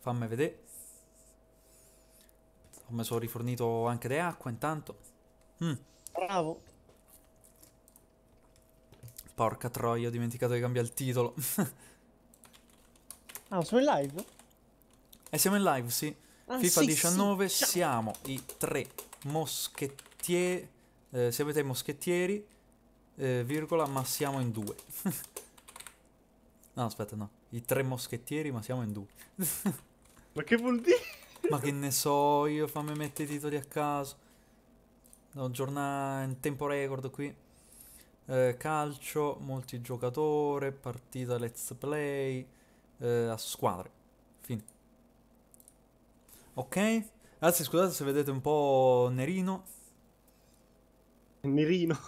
Fammi vedere. Mi sono rifornito anche di acqua intanto. Bravo. Porca troia, ho dimenticato di cambiare il titolo. Ah, siamo in live? Siamo in live, sì. Ah, FIFA sì, 19, sì. Siamo i tre moschettieri. Siamo i tre moschettieri, virgola, ma siamo in due. No, aspetta, no. I tre moschettieri, ma siamo in due. Ma che vuol dire? Ma che ne so io, fammi mettere i titoli a caso. No, giornata in tempo record qui. Calcio, multigiocatore, partita let's play, a squadre. Fine. Ok? Anzi, scusate se vedete un po' nerino. Nerino.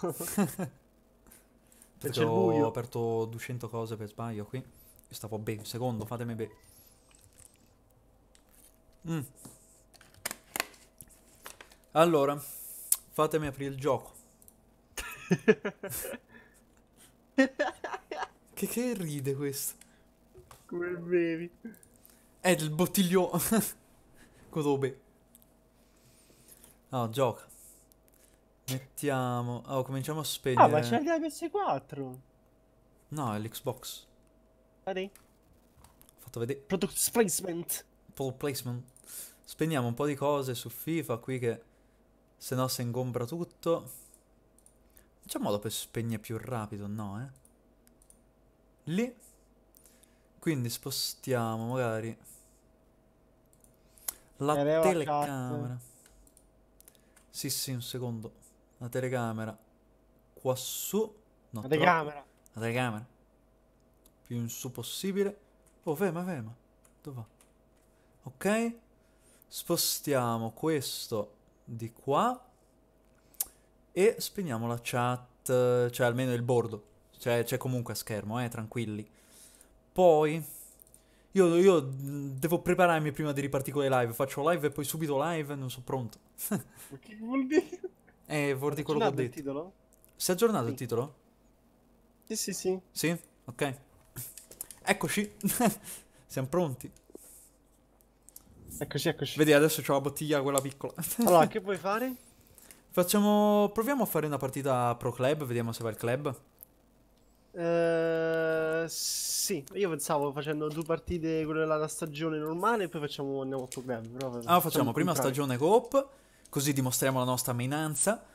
Perché ho aperto 200 cose per sbaglio qui. Io stavo bene, un secondo, fatemi bene. Allora, fatemi aprire il gioco. Che ride questo? Come bevi? È il bottiglione. Cosa bevi? No, gioca. Mettiamo... Oh, cominciamo a spegnere. Ah, ma c'è anche la PS4. No, è l'Xbox. Guarda. Fatto vedere. Product placement. Product placement. Spegniamo un po' di cose su FIFA qui che... Se no si ingombra tutto. C'è modo per spegnere più rapido, no, Lì. Quindi spostiamo magari la telecamera. Sì, sì, un secondo. La telecamera qua su. No, la telecamera. La telecamera. Più in su possibile. Oh, ferma, ferma. Dove va? Ok. Spostiamo questo di qua. E spegniamo la chat, cioè almeno il bordo. C'è comunque a schermo, tranquilli. Poi io devo prepararmi prima di ripartire con le live. Faccio live e poi subito live e non sono pronto. Ma che vuol dire? Vuol dire quello che ho detto. Titolo? Si è aggiornato il titolo? Sì, sì, sì. Sì? Ok. Eccoci. Siamo pronti. Eccoci, eccoci. Vedi, adesso c'ho la bottiglia quella piccola. Allora, che puoi fare? Proviamo a fare una partita pro club, vediamo se va il club. Sì, io pensavo facendo due partite, quella della stagione normale e poi andiamo pro club. Però facciamo prima stagione coop, così dimostriamo la nostra menanza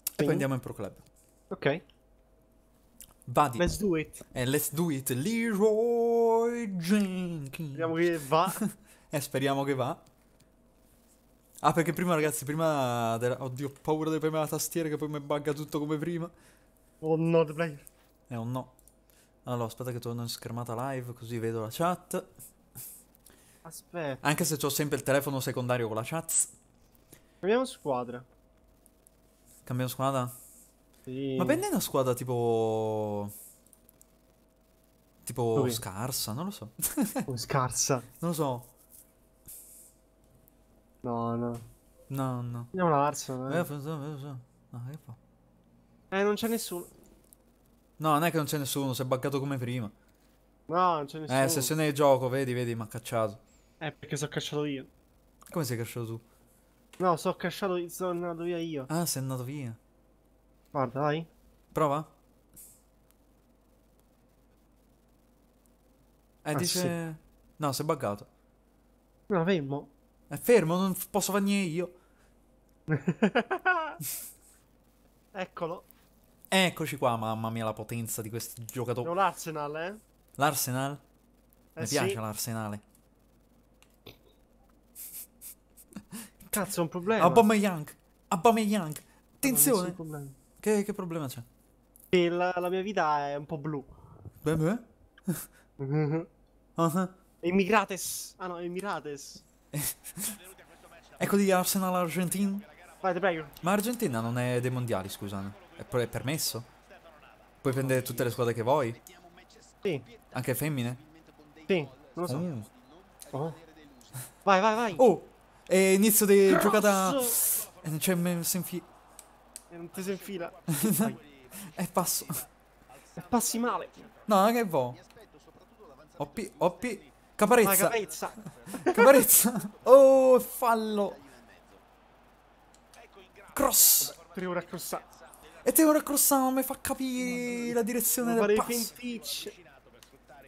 e poi andiamo in pro club. Ok. Vadi. Let's do it. Let's do it, Leroy Jenkins. Speriamo che va. Speriamo che va. Ah, perché prima, ragazzi, oddio, ho paura di premere la tastiera che poi mi bugga tutto come prima. Oh no, the player. Oh no. Allora, aspetta che torno in schermata live, così vedo la chat. Aspetta. Anche se ho sempre il telefono secondario con la chat. Cambiamo squadra. Cambiamo squadra? Sì. Ma prende una squadra tipo... Tipo scarsa, non lo so. Scarsa. Non lo so. No, no. No, no. Andiamo all'Arsenal. No, che fa? Non c'è nessuno. No, non è che non c'è nessuno, si è buggato come prima. No, non c'è nessuno. Sessione di gioco, vedi, mi ha cacciato. Perché sono cacciato io. Come sei cacciato tu? No, sono andato via io. Ah, sei andato via. Guarda, dai. Prova. Dice... Sì. No, si è buggato. No, fermo. È fermo, non posso fare niente io. Eccolo. Eccoci qua, mamma mia la potenza di questi giocatori. No, l'Arsenal, L'Arsenal? Mi piace l'Arsenale. Cazzo, è un problema. Aubameyang. Aubameyang. Attenzione. Problema. Che problema c'è? Che la mia vita è un po' blu. Beh. Emirates. Ah no, Emirates. Ecco di Arsenal Argentina. Vai, te prego. Ma Argentina non è dei mondiali, scusami. È permesso? Puoi prendere tutte le squadre che vuoi? Sì. Anche femmine? Sì, non lo so. Vai, vai, vai. Oh, inizio di giocata. Non c'è non ti si infila. È passo. Passi male. No, che vuoi? Oppi, oppi. Caparezza. Caparezza. Oh, fallo. Cross. Devo raccrossare. E devo raccrossare, non mi fa capire la direzione del passo.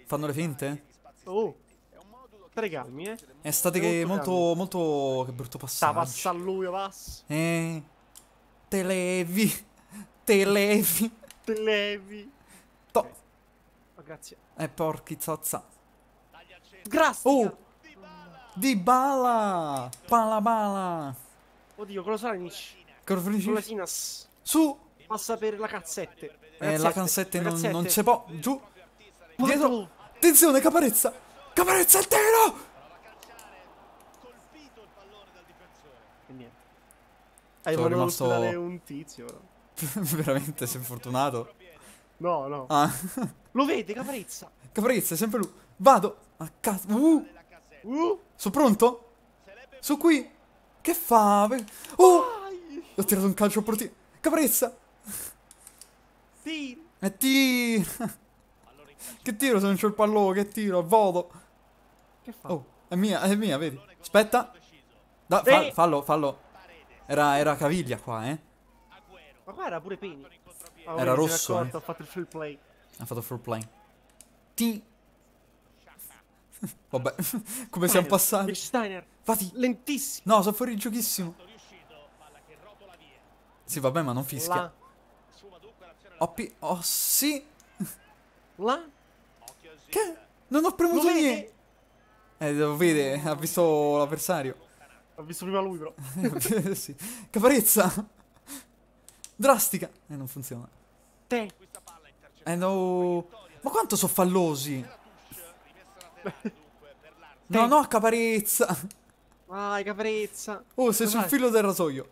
Fanno le finte? Oh. Stare calmi, eh. È state che molto... Che brutto passaggio. Sta passa a lui, passa. Te levi. Te levi. Te levi. To. Okay. Oh, grazie. Porchi zozza. Grazie. Oh. Di Bala. Pala bala. Oddio, Colosanic. Su. Passa per la cazzette. La cazzette non c'è po'. Giù. Dietro. Attenzione, Caparezza. Caparezza al tiro! Colpito il pallone dal difensore. E niente. Hai voluto rimasto... un tizio. Veramente sei fortunato. No, no. Ah. Lo vede Caparezza. Caparezza è sempre lui. Vado a casa. Sono pronto? Sono qui. Che fa? Oh! Ho tirato un calcio a portiere. Caparezza. Sì. E tira. Che tiro se non c'ho il pallone, che tiro, voto. Che fa? Oh, è mia, vedi. Aspetta. Da, fallo, fallo. Era caviglia qua, eh. Ma qua era pure Pini. Oh, era rosso. Ha fatto il full play. Ha fatto full play. Ti. Vabbè, come siamo passati. Steiner. Fatti. Lentissimo. No, sono fuori giochissimo. Sì, vabbè, ma non fischia. Oppi. Oh, sì. La? Che? Non ho premuto niente. Devo vedere, ha visto l'avversario. Ha visto prima lui però. Sì. Caparezza. Drastica. Non funziona. Te. No. Ma quanto sono fallosi. No, no, Caparezza. Vai, Caparezza. Oh, sei sul filo del rasoio.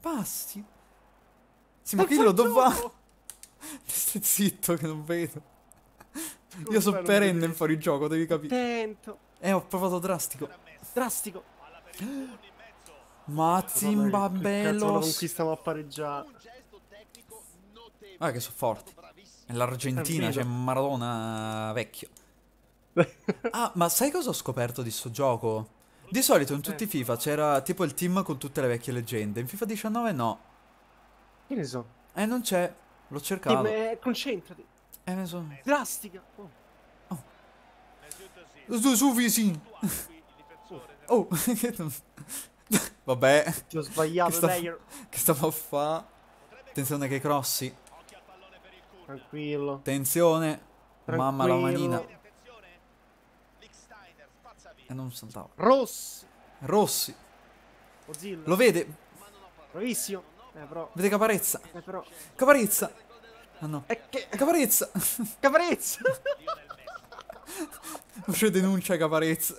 Basti. Sì, ma chi lo dov'ha? Stai zitto che non vedo. Io sono perenne in fuorigioco, devi capire. Attento. Ho provato drastico. Drastico. Ma Zimbabello. Non conquistiamo a pareggiare. Guarda che sono forti. Nell'Argentina c'è Maradona vecchio. Ah, ma sai cosa ho scoperto di sto gioco? Di solito in tutti i FIFA c'era tipo il team con tutte le vecchie leggende. In FIFA 19 no. Che ne so? Non c'è. L'ho cercato. Concentrati. Ne so. Drastica. Oh. Su, oh. Vabbè. Ti ho sbagliato. Che stavo a fa? Attenzione che crossi. Tranquillo. Attenzione. Tranquillo. Mamma la manina. Non saltavo. Rossi. Rossi. Ozil. Lo vede. Bravissimo. Però... Vede Caparezza. Però... Caparezza. Ah no. Caparezza. Caparezza. C'è denuncia Caparezza.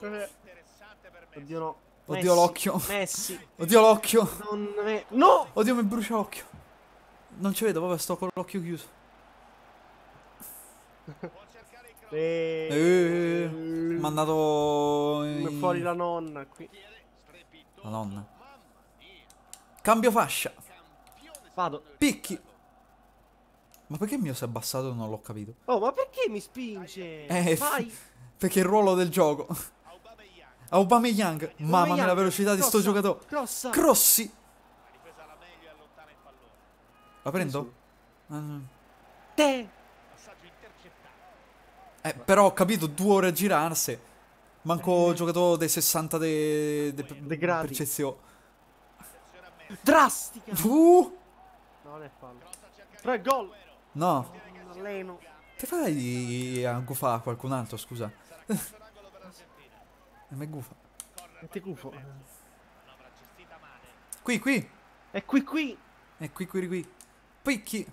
Oddio no. Oddio l'occhio. Messi. Oddio l'occhio. No. Oddio mi brucia l'occhio. Non ci vedo, vabbè, sto con l'occhio chiuso. Mi ha mandato fuori la nonna qui. La nonna. Cambio fascia. Vado. Picchi. Ma perché il mio si è abbassato? Non l'ho capito. Oh, ma perché mi spinge? Vai. Perché è il ruolo del gioco. Aubameyang. Mamma mia la velocità di sto giocatore. Crossa. Crossi. La prendo? Te. Però ho capito 2 ore a girarsi. Manco giocatore dei 60 de gradi. Percezione. Drastica. No, non è fallo. 3 gol. No. Che fai a gufare qualcun altro, scusa. Ma è gufa. Ti gufo. Qui, qui. È qui, qui. È qui, qui, qui. Picchi.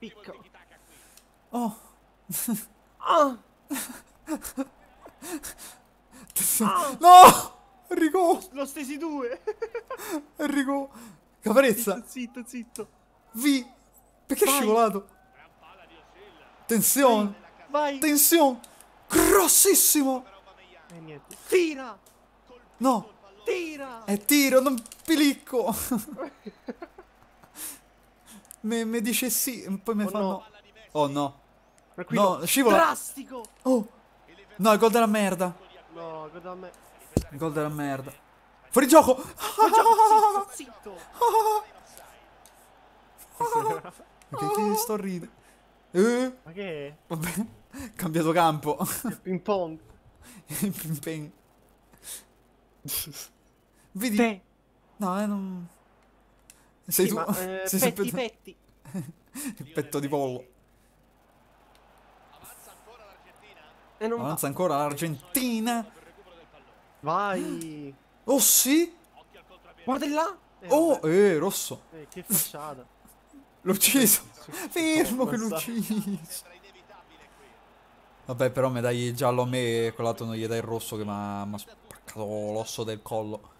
Picco. Oh. Oh. No. Enrico! L'ho stesi 2! Enrico! Caparezza! Zitto, zitto, zitto! Vi! Perché è scivolato? Tensione! Vai! Tensione! Grossissimo! Niente. Tira! No! Tira! È tiro, non pilicco! Mi dice sì, poi mi fa no. Oh no! Tranquillo. No, scivola. Drastico. Oh. No, il gol della merda. No, il gol della merda. Il gol della merda. Fuori gioco. Fuori gioco. Zitto, zitto. Che sto ridendo. Ma che è? Vabbè, cambiato campo. Ping pong. Ping pong. Vedi? Te. No, non... Sei sì, tu. Ma, sei petti, sempre... petti. Il petto di pollo. Avanza ancora l'Argentina. Vai. Oh sì. Guarda là. Oh, rosso. Che facciata. L'ho ucciso. Fermo che l'ho ucciso. Vabbè, però mi dai il giallo a me e quell'altro non gli dai il rosso che mi ha spaccato l'osso del collo.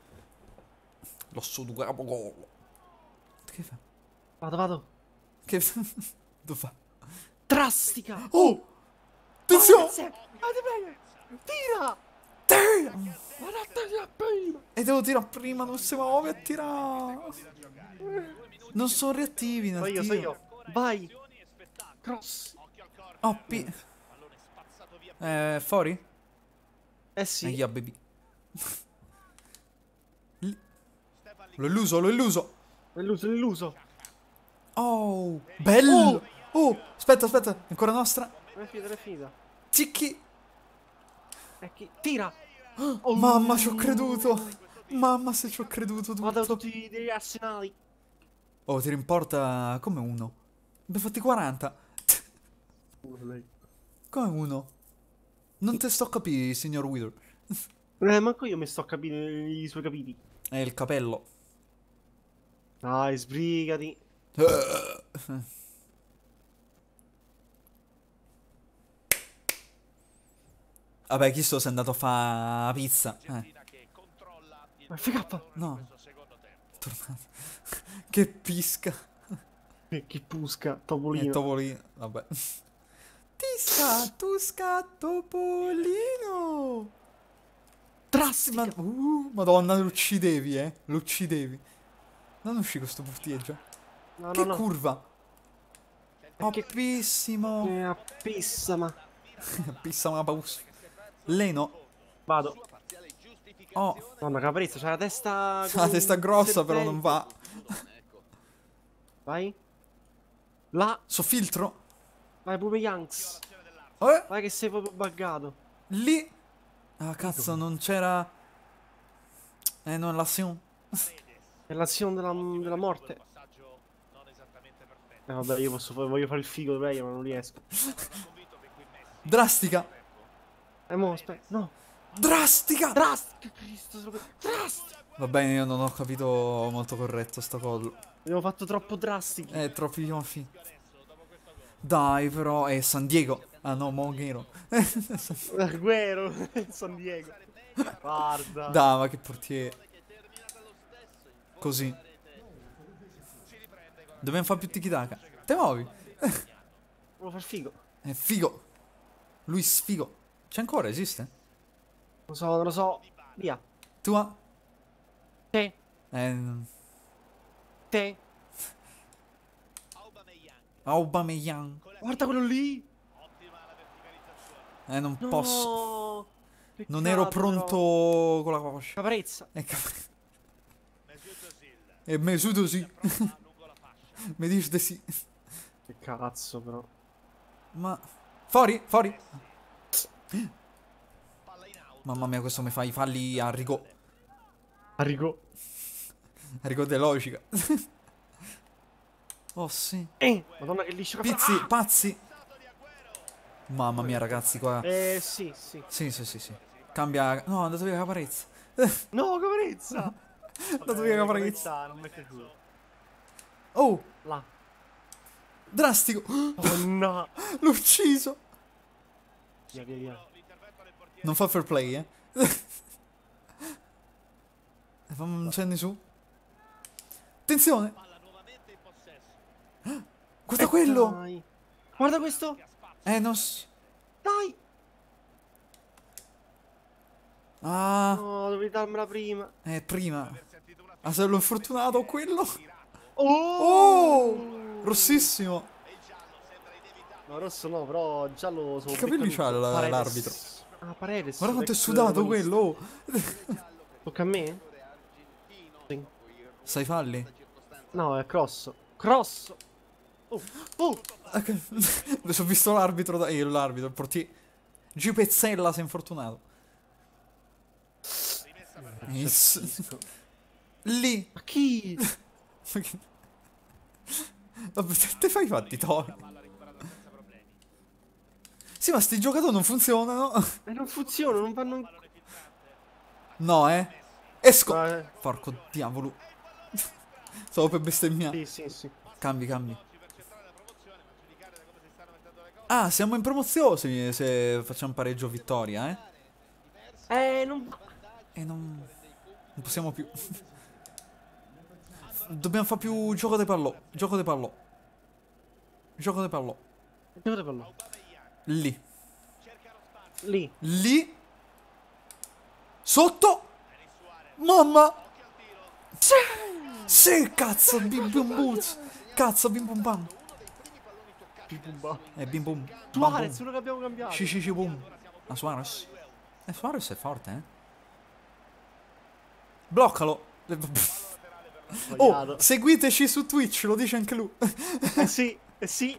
L'osso di capocollo. Che fa? Vado, vado. Che fa? Dove fa? Drastica. Oh! Attenzione! Tira! Tira! Vado a tirare prima! E devo tirare prima, non si muove a tirare! Non sono reattivi nel tiro. So io. Vai! Cross! Oh, P... fuori? Eh sì. Yeah, baby. L'ho illuso, l'ho illuso! L'ho illuso, l'ho illuso! Oh! Bello! Oh! Aspetta, aspetta! Ancora nostra! Non è finita, non è finita. Zicchi! Tira! Oh, mamma, ci ho creduto! Mamma, se ci ho creduto tutto! Vado tutti degli arsenali! Oh, ti rimporta come uno. Abbiamo fatti 40. Come uno? Non te sto a capire, signor Wither. Manco io mi sto a capire i suoi capiti. È il capello. Dai, sbrigati. Vabbè, chi sto se è andato a fa pizza. Ma FK! No. Tornato. Che pisca. Che pusca, topolino. Topolino, vabbè. Tisca, tusca, topolino. Trassima. Madonna, lo uccidevi, eh. Lo uccidevi. Non uscì questo punteggio. No, che no, curva. No. Appissimo. Appissama. Appissama una pausa. Leno. Vado. Oh. Mamma, Caparezza, c'ha la testa... C'ha la testa grossa, serpente. Però non va. Vai. Là. So filtro. Vai pure Yanks. Vai che sei proprio buggato. Lì. Ah, cazzo, non c'era... no, è l'azione. È l'azione della morte. Vabbè, io posso, voglio fare il figo player, ma non riesco. Drastica. Mo, aspetta, no. Drastica! Drastica! Drastica! Va bene, io non ho capito molto corretto sto collo. Abbiamo fatto troppo drastico. Troppi gonfi. Dai, però, è San Diego. Ah no, Moghero. Guero, San Diego. Guarda. Dai, ma che portiere. Così. Dobbiamo fare più tiki-taka. Te muovi. Volevo far figo. È figo. Lui sfigo. C'è ancora, esiste? Non lo so, non lo so. Via. Tua. Te. Te. Aubameyang. Guarda quello lì. Non no, posso. Peccato, non ero pronto però. Con la coscia. Caparezza. E Mesut Özil. Mi dice di sì. Che cazzo però. Ma. Fuori, fuori. Mamma mia, questo mi fa i falli a Rigò. A Rigò. A Rigò de logica. Oh sì. Madonna che liscia. Pizzi, pazzi. Mamma mia ragazzi qua. Sì, sì. Sì, sì, sì, sì. Cambia. No, è andato via Caparezza. No, Caparezza. È andato via Caparezza. Non mi è piaciuto. Oh. Là. Drastico. Oh no. L'ho ucciso. Via, via, via. Non fa fair play, eh. Non c'è nessuno. Attenzione. Guarda quello. Dai. Guarda questo. Non so. Dai. Ah. No, dovevi darmela prima. Prima. Ah, se l'ho infortunato quello. Oh. Rossissimo. No, rosso no, però giallo solo. Che capelli c'ha l'arbitro? Ah, Paredes. Guarda quanto è sudato quello. Tocca a me? Sì. Sai falli? No, è cross. Cross! Oh! Ho visto l'arbitro. L'arbitro, il portiere. G. Pezzella, sei infortunato. Lì. Ma chi? Vabbè, te fai fatti torni. Sì, ma sti giocatori non funzionano. Non funzionano, non vanno in... No, Esco. Porco diavolo. Stavo per bestemmiare. Sì, sì, sì. Cambi, cambi. Ah, siamo in promozione se facciamo pareggio vittoria, non possiamo più. Dobbiamo fare più gioco di pallò. Gioco di pallò. Gioco di pallò. Gioco di pallò. Lì. Lì. Lì. Sotto. Mamma. Sì. Sì, cazzo. Bim bum bum. Cazzo, bim bum bam. Bim bum. Suarez, uno che abbiamo cambiato. Sì, sì, sì, bum. Ah, Suarez. Suarez è forte, Bloccalo. Oh, seguiteci su Twitch, lo dice anche lui. Sì.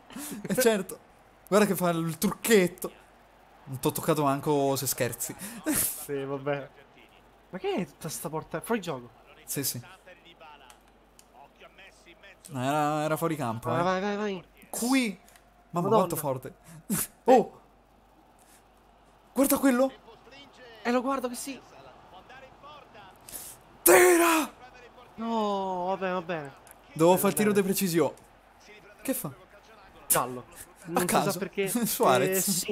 Certo. Guarda che fa il trucchetto. Non t'ho toccato manco se scherzi. Sì, vabbè. Ma che è tutta sta porta? Fuori gioco. Sì, sì. Era fuori campo. Vai. Qui. Mamma, quanto forte. Oh. Guarda quello. Lo guardo che sì. Tira. No, va bene. Devo fare il tiro di precisione. Che fa? Giallo. Non so perché. Suarez.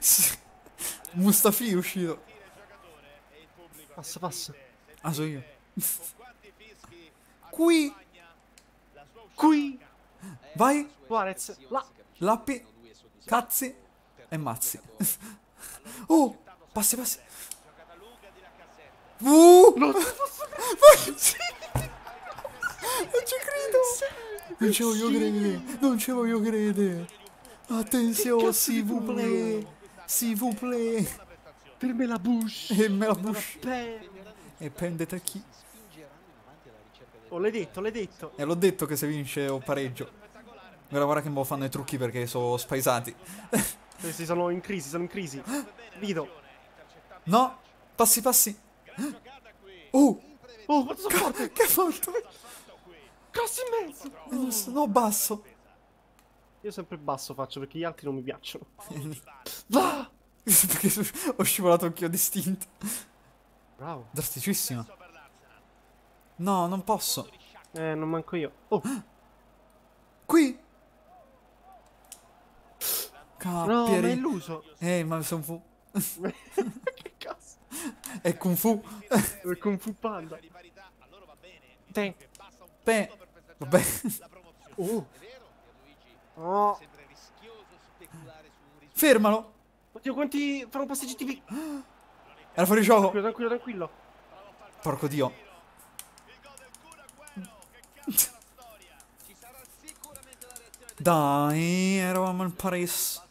Sì. Mustafi è uscito. Passa. Ah, so io. Qui. Vai. Suarez. Lappi. Cazzi. E mazzi. Oh. Passi. Non posso credere. Non ci credo. Non ci voglio credere. Attenzione, s'il vous plaît. S'il vous plaît. Ferme la bouche. E prendete chi? Oh, l'hai detto. E l'ho detto che se vince o pareggio. Guarda che mo fanno i trucchi perché sono spaesati. Sono in crisi. Vito. No, passi. Oh, quanto sono forte! Che fatto? Cross in mezzo! No, basso! Io sempre basso faccio perché gli altri non mi piacciono. Ah! Perché ho scivolato anch'io distinto. Bravo. Drasticissimo. No, non posso. Non manco io. Oh! Qui! Capieri. No, mi è illuso. Ma sono fu... Che cazzo? È Kung Fu. È Kung Fu Panda. Vabbè. Oh. Fermalo. Oddio, quanti fanno passeggi TV. Era fuori gioco. Tranquillo. Porco dio. Dai, eravamo in Paris.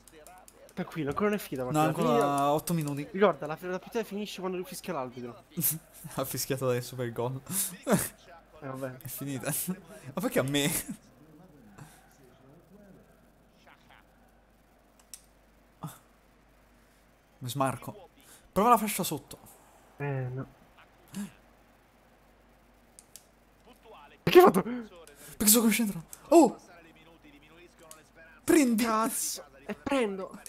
Tranquillo, ancora non è finita. No, ancora 8 minuti. Ricorda, la partita finisce quando lui fischia l'arbitro. Ha fischiato adesso per il gol. Vabbè. È finita. Ma perché a me? Mi smarco. Prova la fascia sotto. No. Perché ho fatto? Perché sono concentrato. Oh! Prendi! Cazzo! E prendo!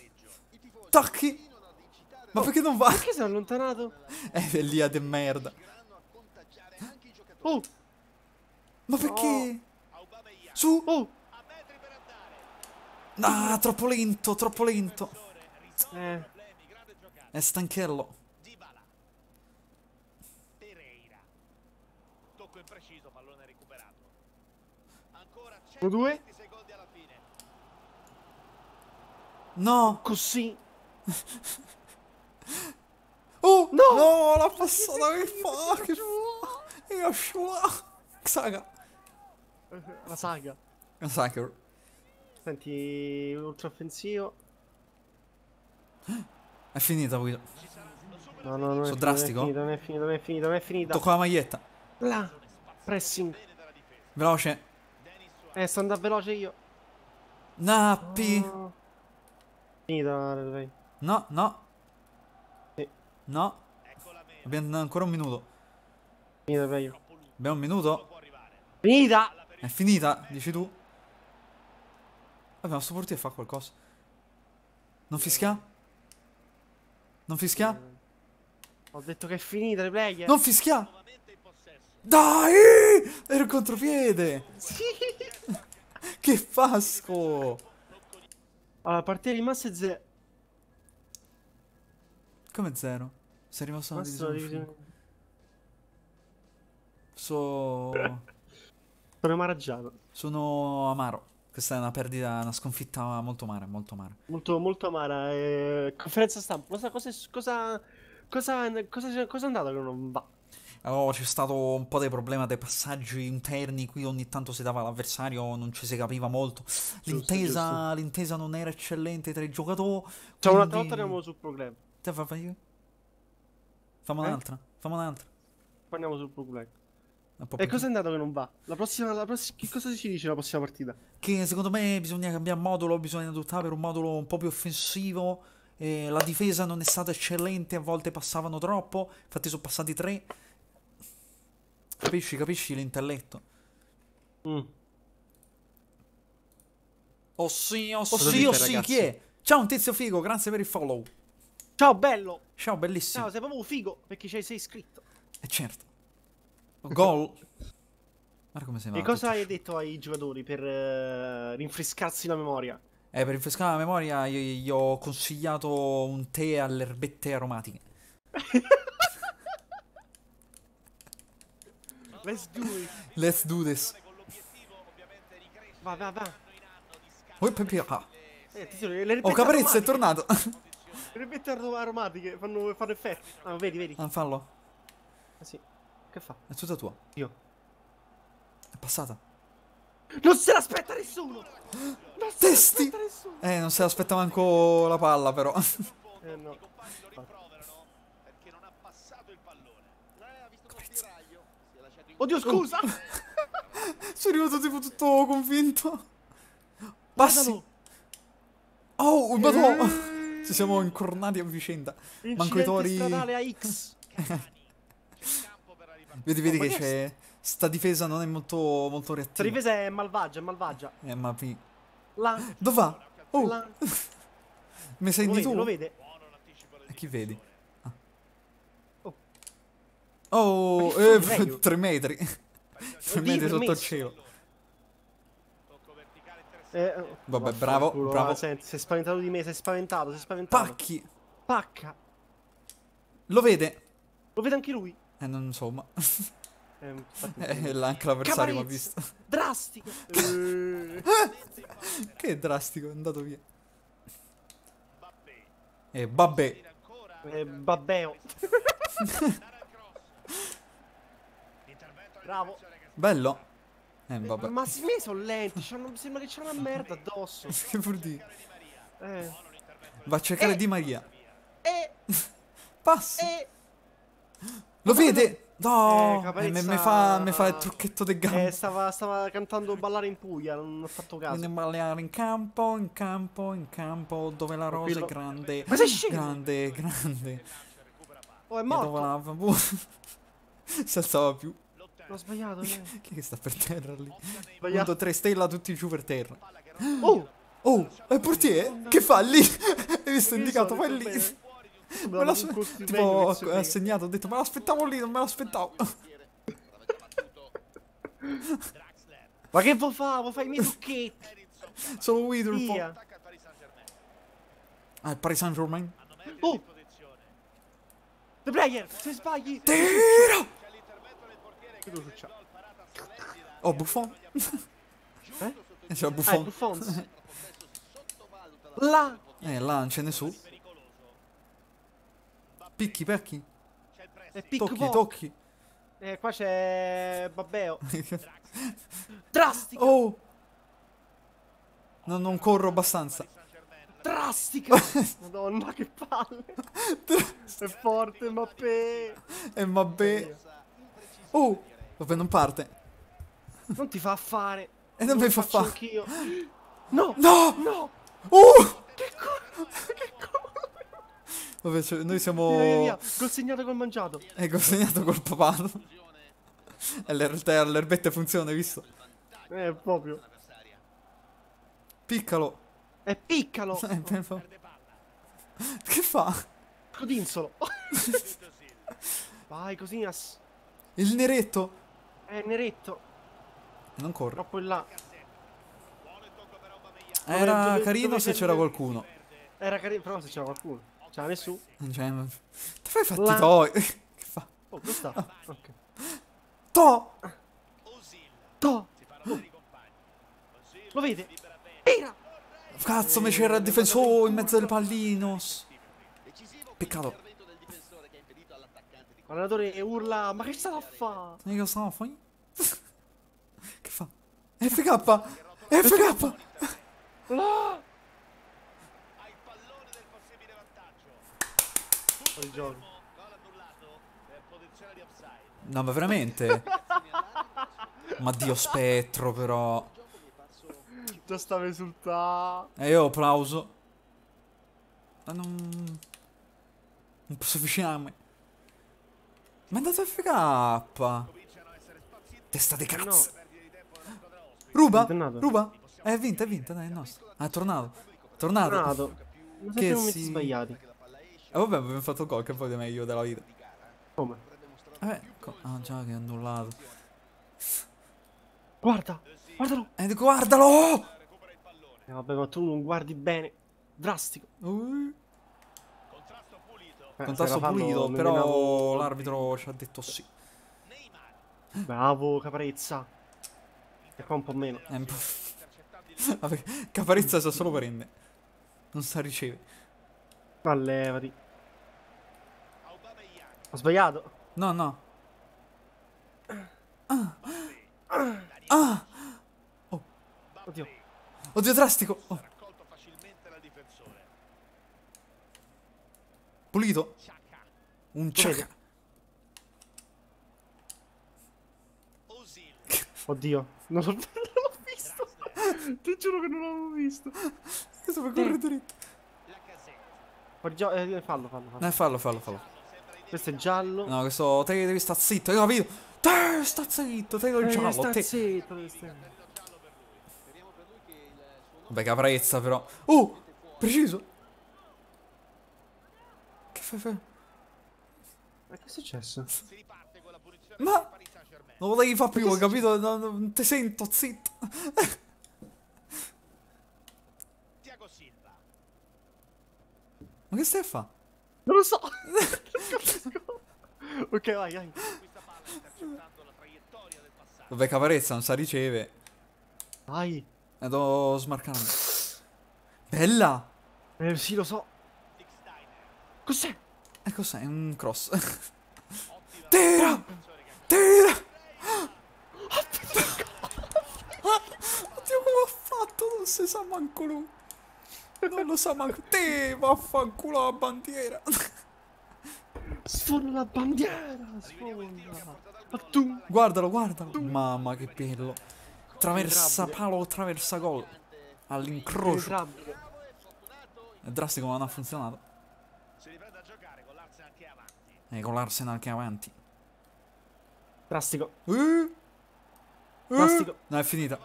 Tacchi! Ma perché non va? Perché si è allontanato? È lì a de merda. Oh! Ma perché? Oh. Su! Oh! Ah, troppo lento. È stanchello. Tocco impreciso, pallone recuperato. Ancora 120 secondi alla fine. No! Così. Oh! No! L'ha passata, che fa? Che fa? Io Saga. La saga. Senti, ultra offensivo. È finita, Guido. No, no, no. Sono drastico. Non è finita, non è finita, non è finita. Tocco la maglietta. Là. Pressing. Veloce. Sto andando veloce io. Nappi. No. Finita, dai. No, no. Sì. No. Abbiamo ancora un minuto. Finita, dai. Abbiamo un minuto. Finita. È finita, dici tu? Vabbè, ma sto portiere fa qualcosa. Non fischia? Non fischia? Ho detto che è finita, le player. Non fischia! Dai! Era il contropiede! Sì. Che fasco! Allora, partita rimasta è 0. Come 0? Sei rimasto una divisione. Sono... sono amaraggiato. Sono amaro. Questa è una perdita, una sconfitta molto amara, molto amara. Molto, molto amara. Conferenza stampa, cosa è andato che non va? Allora, c'è stato un po' di problema dei passaggi interni, qui ogni tanto si dava all'avversario, non ci si capiva molto. L'intesa non era eccellente tra i giocatori. C'è quindi... un'altra volta andiamo sul problema. Te fammi un'altra, fammi un'altra. Poi andiamo sul problema. E cosa è andato che non va? La prossima, che cosa ci dice la prossima partita? Che secondo me bisogna cambiare modulo, bisogna adottare per un modulo un po' più offensivo. La difesa non è stata eccellente, a volte passavano troppo, infatti sono passati 3. Capisci l'intelletto? Oh sì, chi è? Ciao un tizio figo, grazie per il follow. Ciao bello. Ciao bellissimo. Ciao, sei proprio figo perché ci sei iscritto. E certo. Gol. Guarda come sei malato. E cosa hai detto ai giocatori per rinfrescarsi la memoria? Per rinfrescare la memoria gli ho consigliato un tè alle erbette aromatiche. Let's do it. Let's do this. Va, va, va. Oh, Caparezza è tornato. Le erbette aromatiche fanno effetto. Ah, vedi, vedi. Non fallo. Sì. Che fa? È tutta tua. Io. È passata. Non se l'aspetta nessuno. Non se l'aspetta nessuno. Non se l'aspetta manco la palla però. No. I compagni lo rimproverano perché non ha passato il pallone. Non aveva visto il tiraglio. Oddio scusa. Sono arrivato tipo tutto convinto. Passi. Oh, il batò. Ci siamo incornati a vicenda. Manco i tori. Stradale AX. Vedi che c'è. Sta difesa non è molto reattiva. Sta difesa è malvagia, è malvagia. Ma pi. Là. Dove va? Oh. Là. Mi senti tu? Lo vede. Chi vedi? Ah. Oh. Oh. 3 metri. 3 metri sotto il cielo. Vabbè, bravo. Culo, bravo. Senti, sei spaventato di me, sei spaventato, sei spaventato. Pacchi. Pacca. Lo vede. Lo vede anche lui. Non so, ma... anche l'avversario mi ha visto. Drastico! Che è drastico, è andato via. Babbè. Babbeo. Bravo. Bello. Vabbè. Ma si me sono lenti, sembra che c'è una merda addosso. Che vuol dire? Va a cercare Di Maria. Passi. Lo vede? No! Mi fa il trucchetto del gambo. Stava cantando Ballare in Puglia, non ho fatto caso. Viene a ballare in campo, in campo, in campo, dove la rosa è grande. Ma sei scemo? Grande, grande. Oh, è morto. Dove si alzava più. L'ho sbagliato. Chi è che sta per terra lì? Punto 3 stella, tutti giù per terra. Oh! Oh! È il portiere? Che fa lì? Hai visto indicato? Fai lì. Tipo, ha segnato, ho detto, me l'aspettavo lì, non me l'aspettavo. Ma che vuoi fare? Vuoi fare i miei trucchetti? Sono Guido un po'. Ah, il Paris Saint-Germain. Oh! The player, se sbagli. Tiro! Oh, Buffon. Eh? C'è Buffon. Là. Là, non c'è nessuno. Picchi, pecchi. Tocchi, tocchi. Qua c'è Babbeo. Drastico. Oh. Non corro abbastanza. Drastica! Madonna, che palle! È forte, Mbappé! E Mbappé! Oh! Vabbè, non parte. Non ti fa affare. E non mi fa affare. Anch'io. No! No! No! Che colore! Vabbè, cioè, noi siamo... Gol segnato col mangiato. Gol segnato col papà. E l'erbetta funziona, hai visto? Proprio. Piccalo. È piccolo! Che fa? Codinzolo! Vai, Cosinas! Il neretto! Neretto! Non corre. Troppo in là. Era carino se c'era qualcuno. Era carino, però se c'era qualcuno. C'era nessuno. Non c'è. Ti fai fatti toi! Che fa? Oh, questa. Ah. Ok. To! To! Lo vede? Era! Cazzo, ma c'era il difensore in mezzo al pallino. Peccato. L'allenatore urla, ma che sta a fare? Che sta a fare? Che fa? FK! FK! No! Hai il pallone del possibile vantaggio. Il gol annullato per posizione di offside. No, ma veramente? Ma Dio spettro, però. Già stava esultando. E io applauso. Ma non posso avvicinarmi. Ma è andato a FK. Testa di cazzo. Ruba. Ruba. È vinta, dai, è nostro. Ah, è tornato. Tornato. Che si sbagliati. Vabbè, abbiamo fatto gol, che poi è meglio della vita. Come? Vabbè, ah già che è annullato. Guarda. Guardalo! Guardalo! Vabbè, ma tu non guardi bene. Drastico. Contrasto pulito, però l'arbitro ci ha detto sì. Bravo, Caparezza. E qua un po' meno. Vabbè, Caparezza sa solo prende. Non sa riceve. Ma levati. Ho sbagliato? No, no. Oddio. Oddio, drastico. Raccolto facilmente dal difensore. Pulito. Un ciacca. Oddio. Non l'ho visto. Ti giuro che non l'avevo visto. Io stavo correre dritto. Fallo. Questo è giallo. No, questo... Te devi sta zitto, hai capito? Te sta zitto, te devi giallo. Sta zitto, Vabbè, Caparezza però. Preciso. Che fai? Ma che è successo? Ma non lo devi fare più, hai capito? Non ti sento, zitto. Thiago Silva. Ma che stai a fare? Non lo so. Ok, vai. Vabbè, Caparezza non sa riceve. Vai. La devo smarcare. Bella! Sì, lo so. Cos'è? Cos'è? È un cross. Tira! Tira! Oddio, come ha fatto? Non si sa manco lui. Non lo sa manco. Te, vaffanculo la bandiera. Sfondo la bandiera. Ma tu. Guardalo. Mamma, che bello. Traversa palo, traversa gol. All'incrocio. È drastico, ma non ha funzionato. Si riprende a giocare con l'Arsenal che è avanti. Con l'Arsenal che è avanti. Drastico. Drastico. No, è finita.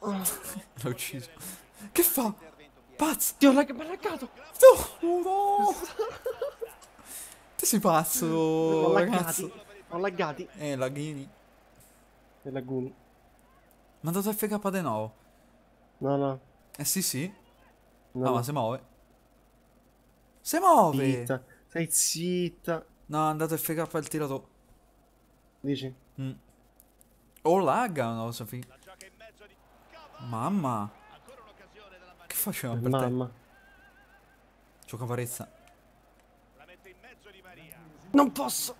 L'ho ucciso. Che fa? Pazzo. Ti ho laggato. No. Te sei pazzo, ragazzo. Ho laggati. Laghini. E laguni. Ma dato FK di nuovo? No. Sì. No, ma si muove. Si muove! Zitta. Stai zitta. No, è andato FK al tiratore. Dici? O lagga o no, Sofì. Mamma. Che faceva per te? Mamma. C'ho Caparezza. La mette in mezzo di Maria. Non posso!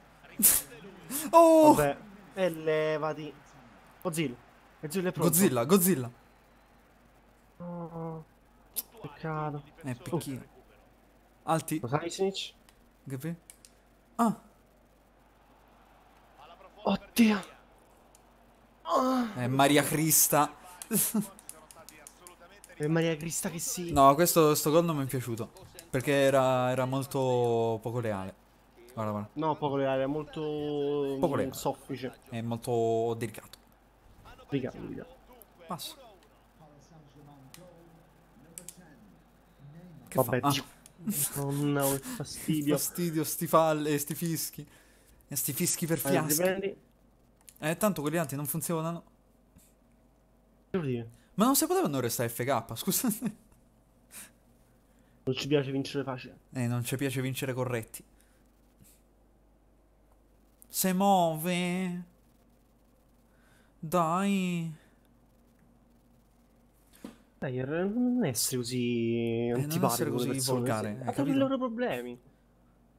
Vabbè. E levati. Ozil. Godzilla. Peccato. Picchino. Alti. Raisinic. Che ah. Oddio. Maria Crista. Maria Crista che sì. No, questo gol non mi è piaciuto. Perché era molto poco leale. Guarda, guarda. No, poco leale, è molto poco leale. Soffice. È molto delicato. Delicato, delicato. Passo. Che vabbè, fa? Ah. Oh no, che fastidio. Fastidio, sti falle, sti fischi. E sti fischi per fiaschi. Tanto quelli altri non funzionano. Che vuol dire? Ma non si poteva non restare FK, scusate. Non ci piace vincere facile. Non ci piace vincere corretti. Se muove. Dai. Dai, non essere così antipatico. Non essere così volgare. Ha capito i loro problemi.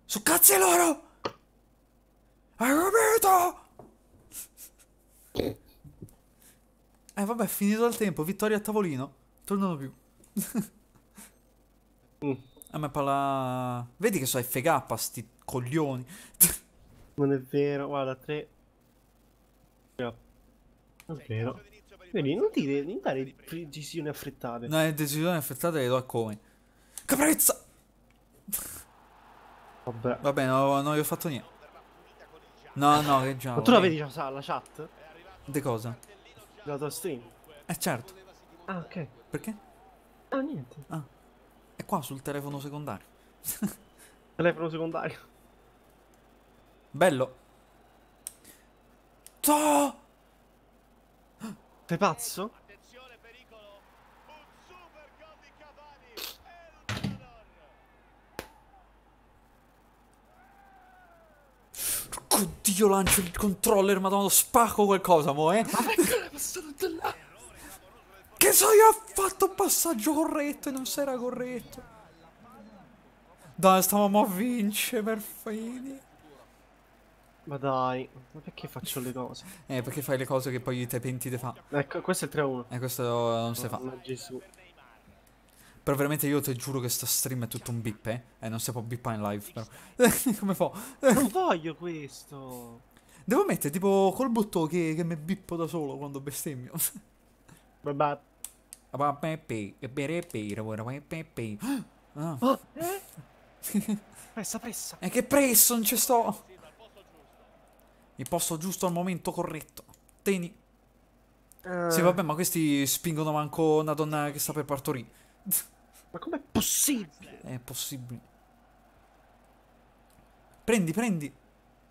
Su cazzi loro! Hai capito? Vabbè, è finito il tempo. Vittoria a tavolino. Tornano più. A me parla... Vedi che so FK, sti coglioni. Non è vero, guarda, 3. Non è vero. Vedi, non dare decisioni affrettate. No, le decisioni affrettate le do a come. Caparezza! Vabbè. Vabbè, no, non gli ho fatto niente. No, no, che già. Ma tu la vedi la chat? Di cosa? La tua stream? Certo. Ah, ok. Perché? Ah, niente. Ah. È qua sul telefono secondario. Telefono secondario. Bello. Toh! Sei pazzo? Attenzione, pericolo. Un super gol di Cavani. Oddio, lancio il controller, madonna, spacco qualcosa, mo, Ma perché l'hai passato da là? Che so io, ho fatto un passaggio corretto e non sarà corretto. Dai, stavamo a vincere, per fini. Ma dai, ma perché faccio le cose? Perché fai le cose che poi te penti di fa. Ecco, questo è il 3-1. Questo non si fa. Gesù. Però veramente io ti giuro che sto stream è tutto un bip, non si può bippare in live, però. Come fa? Non voglio questo. Devo mettere tipo col bottone che mi bippo da solo quando bestemmio. Vabbè. Oh, pressa, pressa. Che presso, non ci sto. Il posto giusto al momento corretto. Tieni. Sì, vabbè, ma questi spingono manco una donna che sta per partorire. Ma com'è possibile? È possibile. Prendi, prendi.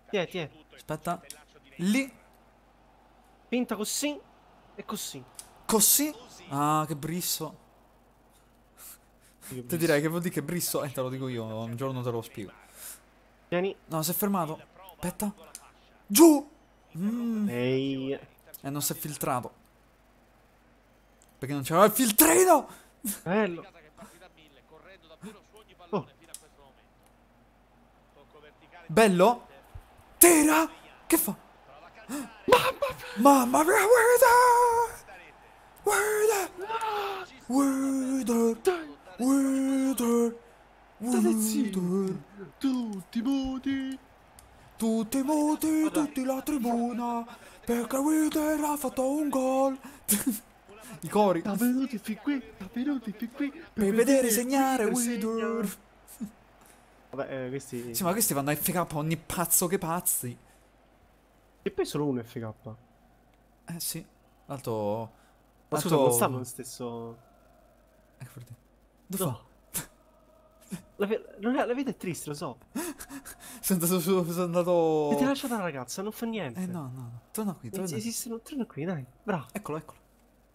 Tiè. Aspetta. Lì. Pinta così e così. Così? Ah, che brisso. Ti direi che vuol dire che brisso? Te lo dico io, un giorno te lo spiego. Tieni. No, si è fermato. Aspetta. Giù! Ehi. E non si è filtrato. Perché non c'era il filtrino! Bello! Oh. Bello? Tira! Che fa? Mamma mia, guarda! Tutti muti! Tutti muti, tutti la tribuna, perché Wither ha fatto un gol. I cori. T'ha venuti fin qui, per vedere segnare Wither. Vabbè, questi... Sì, ma questi vanno a FK ogni pazzo che pazzi. E poi solo uno FK. Sì. L'altro... Ma scusa, non stanno lo stesso... Ecco per te. Dove fa? La vita è triste, lo so. Sono andato... E ti lasciata la ragazza, non fa niente. No. Torna qui, torna. Esistono, torna qui, dai. Bravo. Eccolo.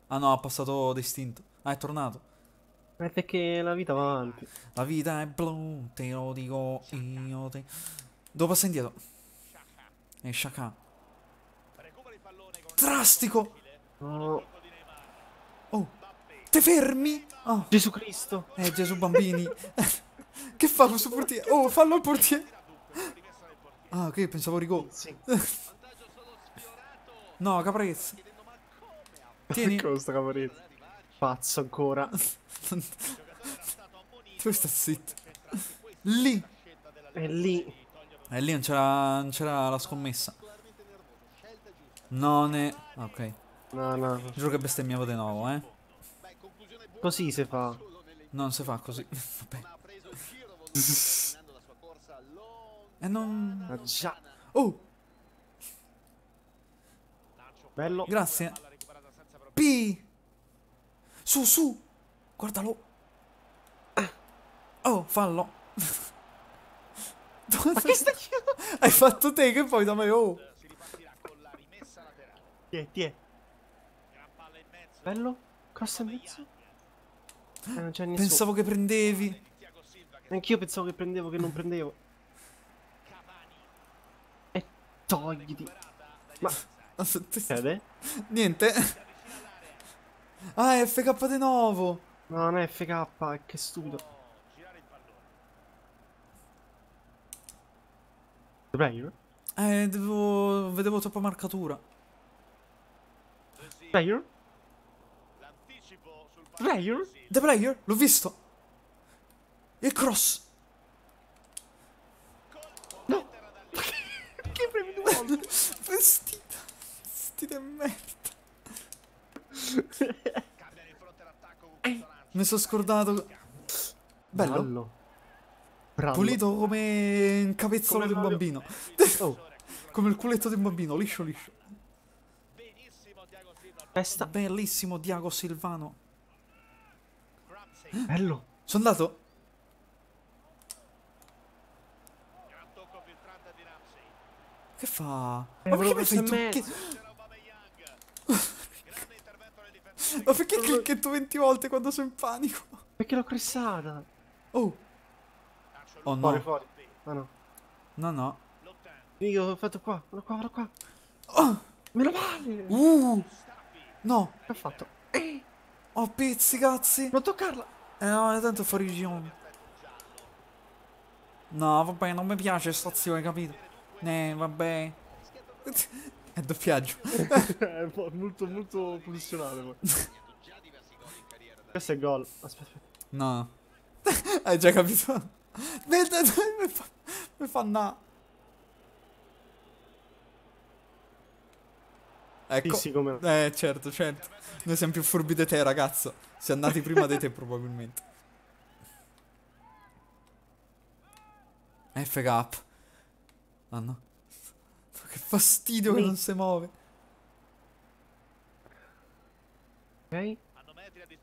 Ah no, ha passato d'istinto. Ah, è tornato. È perché la vita va avanti. La vita è blu, te lo dico io. Devo passare indietro. E Sciacca. Drastico. No. Oh. Te fermi? Oh. Gesù Cristo. Gesù bambini. Che fa questo portiere? Oh, fallo al portiere. Ah, ok, pensavo rigore. Sì. No, Caparezza. Tieni. Pazzo ancora. Cioè sta zitto. Lì. È lì. È lì, non c'era la scommessa. Non è... Ok. No, no. Giuro che bestemmiavo di nuovo, eh. Così si fa. No, non si fa così. Vabbè. E non... Ah, già. Oh! Bello. Grazie. P! Su, su! Guardalo! Oh, fallo! Ma che stai chiedendo? Hai fatto te che poi da me, oh! Tiè, tiè. Bello? Cross in mezzo? Non c'è nessuno. Pensavo che prendevi. Anch'io pensavo che prendevo, che non prendevo. E togliti. Ma... Niente. Ah, è FK di nuovo. No, non è FK, è che stupido. Player? Devo... Vedevo troppa marcatura. Player? Player? The player? L'ho visto. Il cross. No. Che premi due? Vestita. Vestita e merda. Mi sono scordato. Bello. Bravo. Bravo. Pulito come un capezzolo come di un bambino. Oh. Come il culetto di un bambino, liscio liscio. Testa. Bellissimo Thiago Silvano. Bello. Sono andato. Che fa? Ma perché fai tu? Che... Ma perché clicchetto 20 volte quando sono in panico? Perché l'ho cressata. Oh. Oh no. Fuori, fuori. Oh, no. No, no. Io ho fatto qua. Guarda qua, guarda qua. Oh. Meno male. No. Che ho fatto? Oh, pizzi, cazzi. Non toccarla. No, tanto è fuori regione. No, vabbè, non mi piace questa azione, capito? Vabbè. È doppiaggio. È molto, molto funzionale. Questo è gol. Aspetta, aspetta. No. Hai già capito? Mi fa na. Ecco. Sì, come... certo, certo. Noi siamo più furbi di te, ragazzo. Siamo andati prima di te, probabilmente. FK. Ah, no. Che fastidio che non si muove. Ok.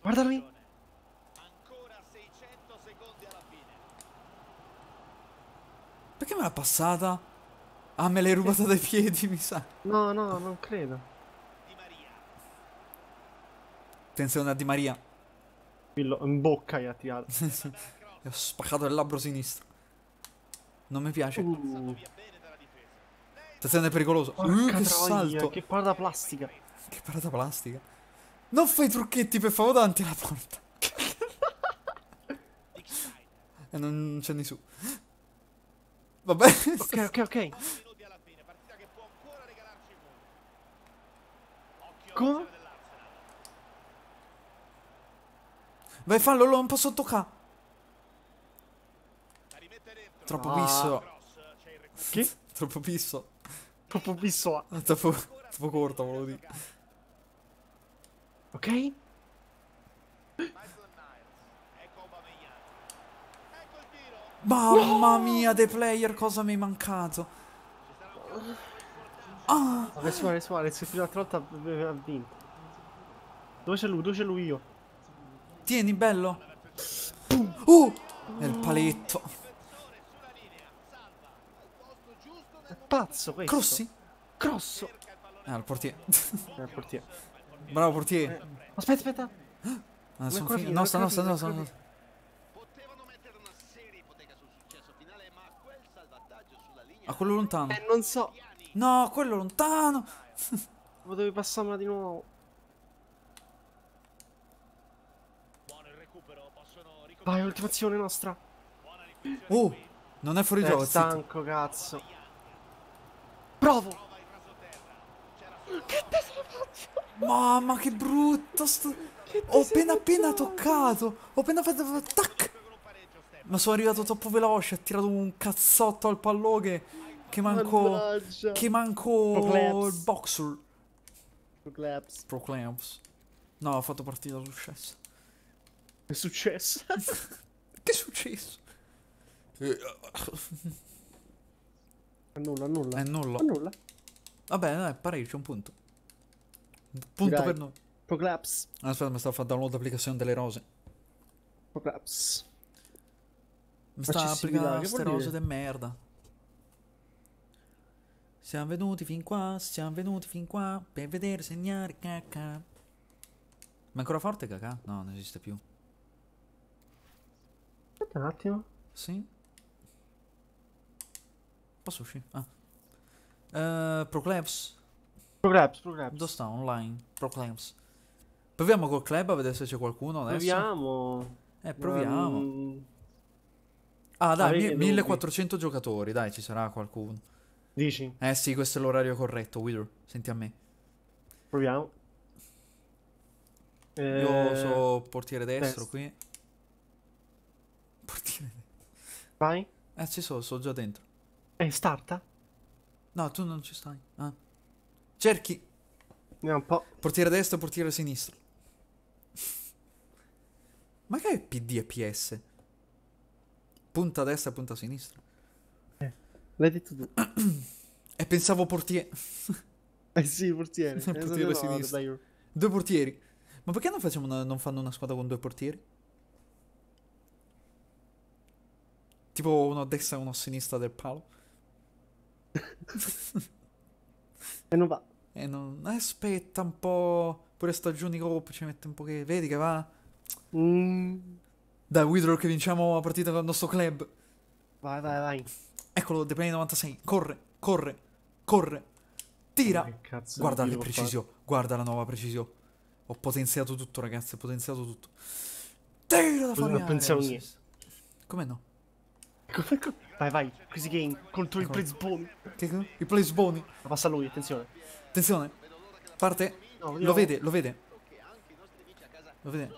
Guarda lì. Ancora 600 secondi alla fine. Perché me l'ha passata? Ah, me l'hai rubata dai piedi, mi sa. No, no, non credo. Di Maria. Attenzione a Di Maria. In bocca gli ha tirato. Gli ho spaccato il labbro sinistro. Non mi piace. Attenzione, è pericoloso. Che salto. Che parata plastica. Che parata plastica. Non fai trucchetti, per favore, davanti alla porta. E non c'è nessuno. Vabbè. Ok, ok, ok. Come? Vai, fallo, non posso toccare. Troppo pisso. Che? Troppo pisso. Troppo pisso. Troppo corto, volevo dire. Ok. Mamma mia, The Player, cosa mi è mancato. Ah. Vabbè, Suarez, se più l'altra volta ha vinto. Dove c'è lui? Dove c'è lui io? Tieni, bello. Oh! Nel paletto. Pazzo questo. Crossi? Crosso. Il portiere. Il portiere. Bravo portiere. Aspetta, aspetta. Ah, sono finito. No, no. Potevano mettere una serie ipoteca sul successo finale, ma quel salvataggio sulla linea. A quello lontano. Non so. No, quello lontano. Potevi passarla di nuovo. Buono il recupero, possono ricominciare. Vai, ultimazione nostra. Oh, non è fuori gioco. È stanco, cazzo. Provo! Che testo faccio? Mamma che brutto sto... Ho appena toccato! Ho appena fatto... Tac! Ma sono arrivato troppo veloce, ha tirato un cazzotto al pallone che manco... Mannaggia. Che manco... Proclaps. Il boxer. Proclaps. Proclaps. No, ho fatto partita successa. È successo? Che è successo? Annulla, annulla. È nulla. Annulla. Vabbè, dai, pareggio, un punto. Un punto Dirai. Per noi. Proclaps. Aspetta, mi stavo facendo download l'applicazione delle rose. Proclaps. Mi sta applicando queste rose di merda. Siamo venuti fin qua, siamo venuti fin qua per vedere segnare cacca. Ma è ancora forte cacca? No, non esiste più. Aspetta un attimo. Sì. Posso uscire? Ah. Proclaps. Proclaps, Proclaps. Dove sta? Online. Proclaps. Proviamo col club a vedere se c'è qualcuno adesso. Proviamo. Proviamo. Ah dai, 1400 giocatori, dai, ci sarà qualcuno. Dici? Eh sì, questo è l'orario corretto, Wither, senti a me. Proviamo. Io so portiere destro qui. Portiere destro. Vai? Ci so già dentro. Starta? No, tu non ci stai. Ah. Cerchi. Andiamo un po'. Portiere destro, portiere sinistro. Ma che è PD e PS? Punta a destra e punta a sinistra. L'hai detto tu. E pensavo portiere. Eh sì, portiere. Portiere sinistra. No, due portieri. Ma perché non fanno una squadra con due portieri? Tipo uno a destra e uno a sinistra del palo. E non va. E non... Aspetta un po'. Pure stagioni Coppa ci mette un po' che... Vedi che va? Dai, Wither, che vinciamo la partita con il nostro club. Vai, vai, vai. Eccolo, De Play 96. Corre, corre, corre. Tira. Che cazzo, guarda la precisione. Guarda la nuova precisione. Ho potenziato tutto, ragazzi. Ho potenziato tutto. Tira da fare. Non pensavo niente. Come no? Vai, vai. Crazy Game contro il Plesboni. Il Plesboni. Ma passa lui, attenzione. Attenzione. Parte. No, lo vede, lo vede. Lo vede.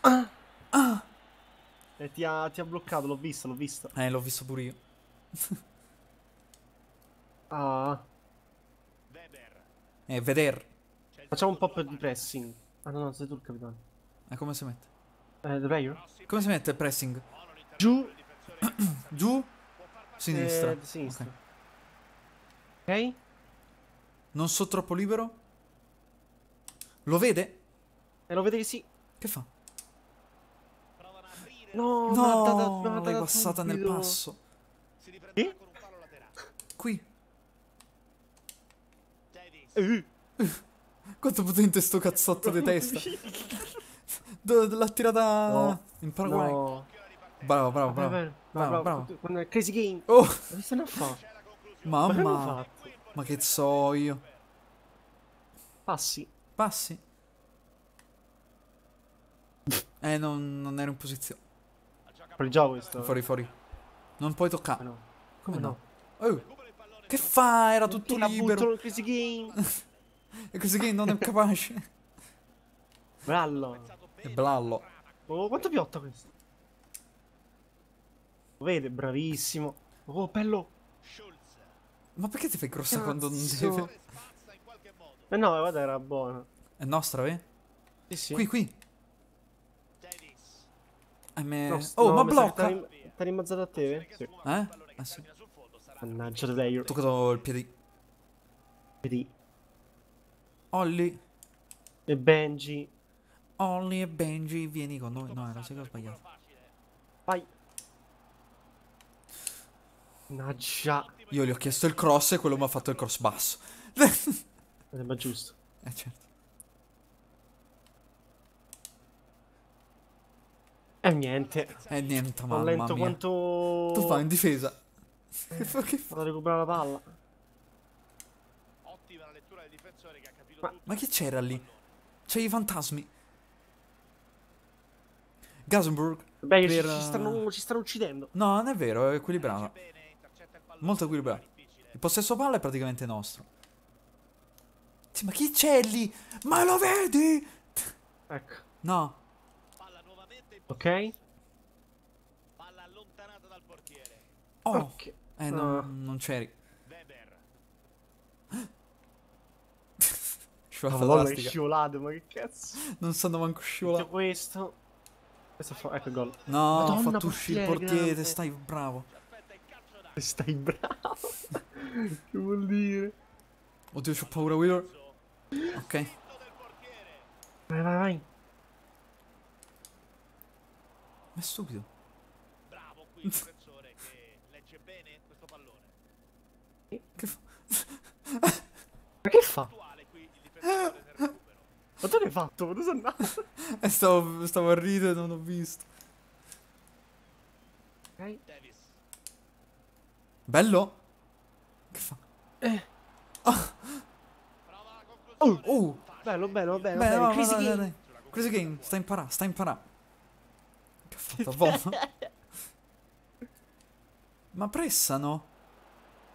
Ah, ah. E ti ha bloccato, l'ho visto, l'ho visto. L'ho visto pure io. Ah. Veder. Facciamo un po' per di pressing. Ah no, no, sei tu il capitano. Come si mette? The player? Come si mette il pressing? Giù. Giù. Sinistra. Sinistra. Okay. Ok. Non so troppo libero. Lo vede? Lo vede che sì. Che fa? No, no, l'hai passata nel passo. Eh? Qui. Quanto potente sto cazzotto di testa. L'ha tirata in Paraguay. No. Bravo, bravo, bravo. Bravo. Crazy Game. Oh. Ma se ne fa? Mamma. Ma che so io. Passi. Passi. Non ero in posizione. Fuori già questo. Fuori, fuori. Non puoi toccare. No. Come no? Oh. Che fa? Era tutto libero. Crazy Game. E Crazy Game non è capace. Brallo. E blallo. Oh, quanto piotta questo. Lo vede, bravissimo. Oh, bello. Ma perché ti fai grossa quando non deve? No, guarda, era buona. È nostra, eh? Sì, sì. Qui, qui. Oh, no, ma blocca! T'ha rimbalzato a te? Sì. Ah, sì. Mannaggia, ho toccato il piede. Olli. E Benji. Olli e Benji, vieni con noi. No, era sei che ho sbagliato. Vai. Mannaggia. Io gli ho chiesto il cross e quello mi ha fatto il cross basso. Ma giusto. Certo. Niente. Niente, mamma mia. Lento quanto... Tu fai in difesa. Che fa? Vado a recuperare la palla. Ottima la lettura del difensore che ha capito. Ma che c'era lì? C'è i fantasmi. Gazenberg. Beh, ci stanno uccidendo. No, non è vero, è equilibrato. Molto equilibrato. Il possesso palla è praticamente nostro. Sì, ma chi c'è lì? Ma lo vedi? Ecco. No. Ok. Oh, okay. No, non c'eri. Madonna, che scivolato, ma che cazzo. Non sono manco scivolato. Questo. Ecco il gol. No, ha fatto uscire il portiere. Stai bravo. Stai bravo. Che vuol dire? Oddio, c'ho paura, Wheeler. Ok. Vai, vai, vai. Ma è stupido. Bravo qui il professore che legge bene questo pallone. Che fa? Ma che fa? Ma te l'hai fatto? Ma dove sei andato? Stavo a ridere, non ho visto. Ok. Bello? Che fa? Oh. Oh, oh. Bello, bello, bello, bello. Crazy Game. Crazy Game, sta imparando, sta imparando. Che ha fatto? Buono. Ma pressano?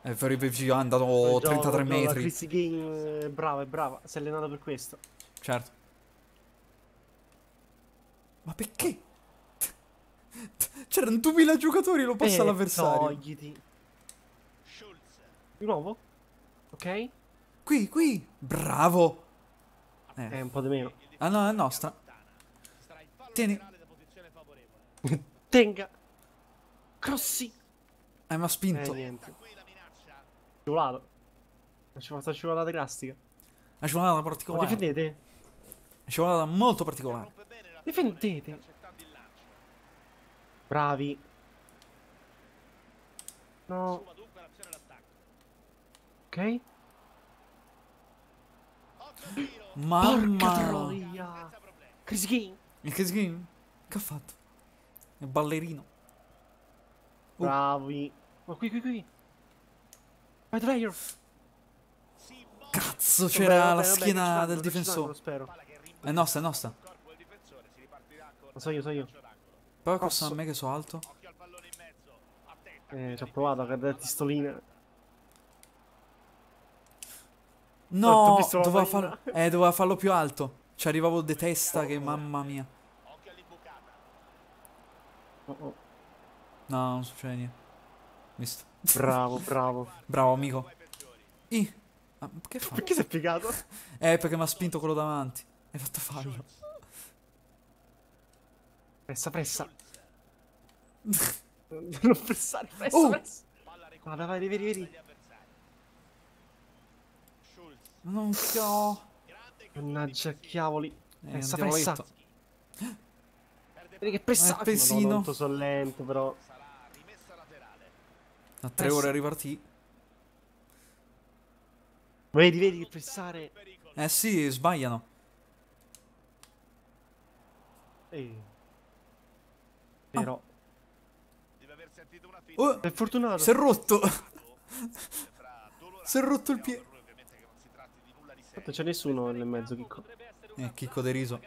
È vero, è andato 33 metri. Crazy Game è brava, si è allenata per questo. Certo. Ma perché? C'erano 2000 giocatori, lo passa all'avversario. Togliti. Di nuovo? Ok. Qui, qui. Bravo. È un po' di meno. Ah no, è nostra. Tieni. Tenga. Crossi. Ma ha spinto. Niente. Scivolato. Facciamo questa scivolata drastica. Una scivolata particolare. Difendete. Una scivolata molto particolare. Difendete. Bravi. No. Ok. Mamma. Chris Game. Il Chris Game? Che ha fatto? Il ballerino. Bravi. Ma qui, qui, qui. Vai, Dreyer. Cazzo, c'era la schiena del difensore. È nostra, è nostra. Lo so io, so io. Però costa a me che so alto. Ci ho provato a cadere la testolina. No, doveva farlo, più alto. Ci arrivavo di testa che mamma mia. No, non succede niente. Visto. Bravo, bravo. Bravo, amico. Ma che fa? Perché si è piegato? Perché mi ha spinto quello davanti. Hai fatto fallo. Pressa, pressa. Non pressare, pressa, pressa. Guarda, vai, vedi, vedi. Non so. Mannaggia, chiavoli. Pressa, pressa. Vedi che pressa. Pesino. No, molto sollento, però. A 3 ore ripartì. Vedi, vedi che pressare. Eh sì, sbagliano. Però. Oh, è fortunato. Si è rotto. Si è rotto il piede. Non c'è nessuno nel mezzo, Chicco. Chicco deriso.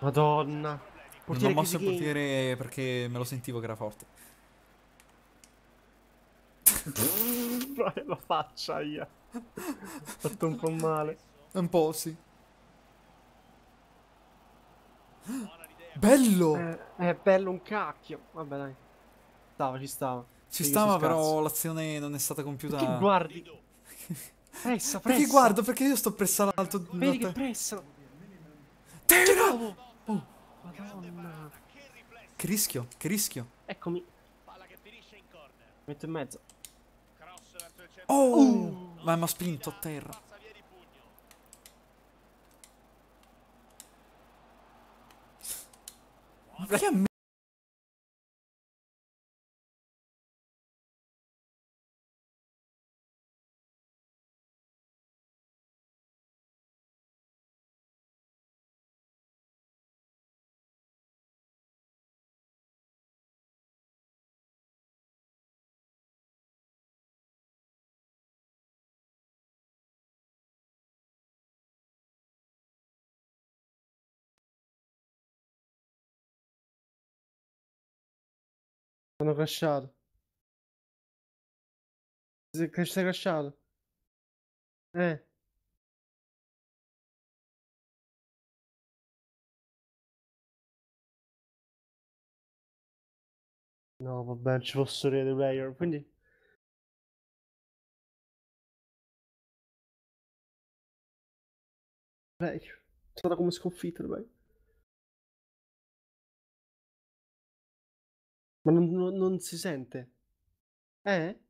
Madonna. Non ho mosso il portiere perché me lo sentivo che era forte. La faccia, io. Fatto un po' male. Un po', sì. Bello! È bello un cacchio. Vabbè, dai. Stava, ci stava. Ci stava, però l'azione non è stata compiuta. Perché guardi? Pressa, pressa. Perché guardo? Perché io sto pressando l'alto. Vedi che pressa. Tira! Oh. Madonna. Che rischio, che rischio. Eccomi. Metto in mezzo. Oh! Ma mi ha spinto a terra. Ma perché a me? Sono crashato. Sei crashato. No, vabbè, non ci posso ridere, player, quindi... È stata come sconfitta, player. Ma non si sente? Eh?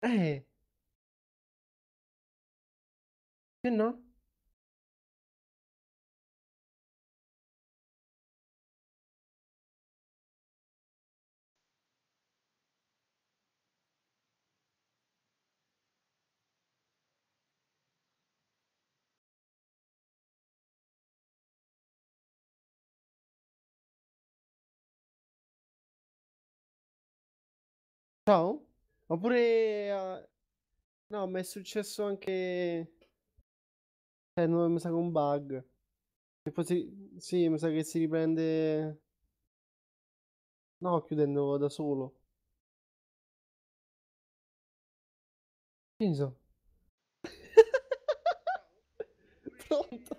Che no? Ciao? Oppure... no, mi è successo anche... non mi sa che un bug. E poi sì, mi sa che si riprende... No, chiudendo da solo. Che ne so? Pronto?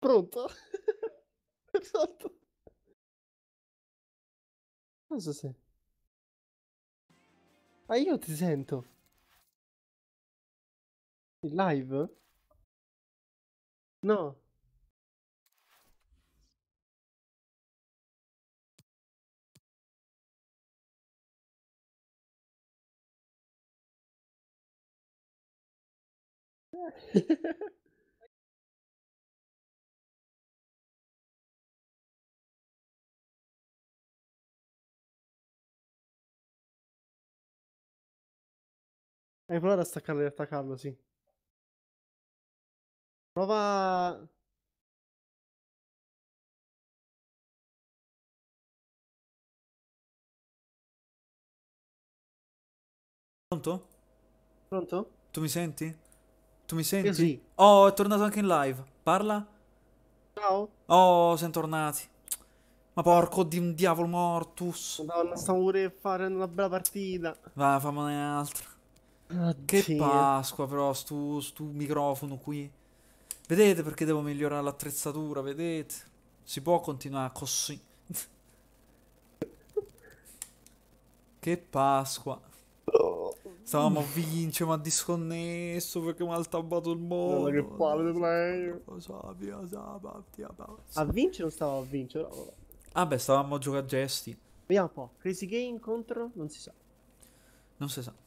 Pronto? Pronto? Non so se... Ah, io ti sento. In live? No. Hai provato a staccarlo e attaccarlo, sì. Prova... Pronto? Pronto? Tu mi senti? Tu mi senti? Io sì. Oh, è tornato anche in live. Parla? Ciao. Oh, siamo tornati. Ma porco di un diavolo mortus. Madonna, stavo pure facendo una bella partita. Va, fammone un'altra. Che Pasqua però, stu microfono qui. Vedete perché devo migliorare l'attrezzatura, vedete? Si può continuare così. Che Pasqua. Stavamo a vincere, ma disconnesso perché mi ha altabbato il mondo. Che palle, player. A vincere non stavamo a vincere. Ah beh, stavamo a giocare a gesti. Vediamo un po'. Crazy Game contro? Non si sa. Non si sa.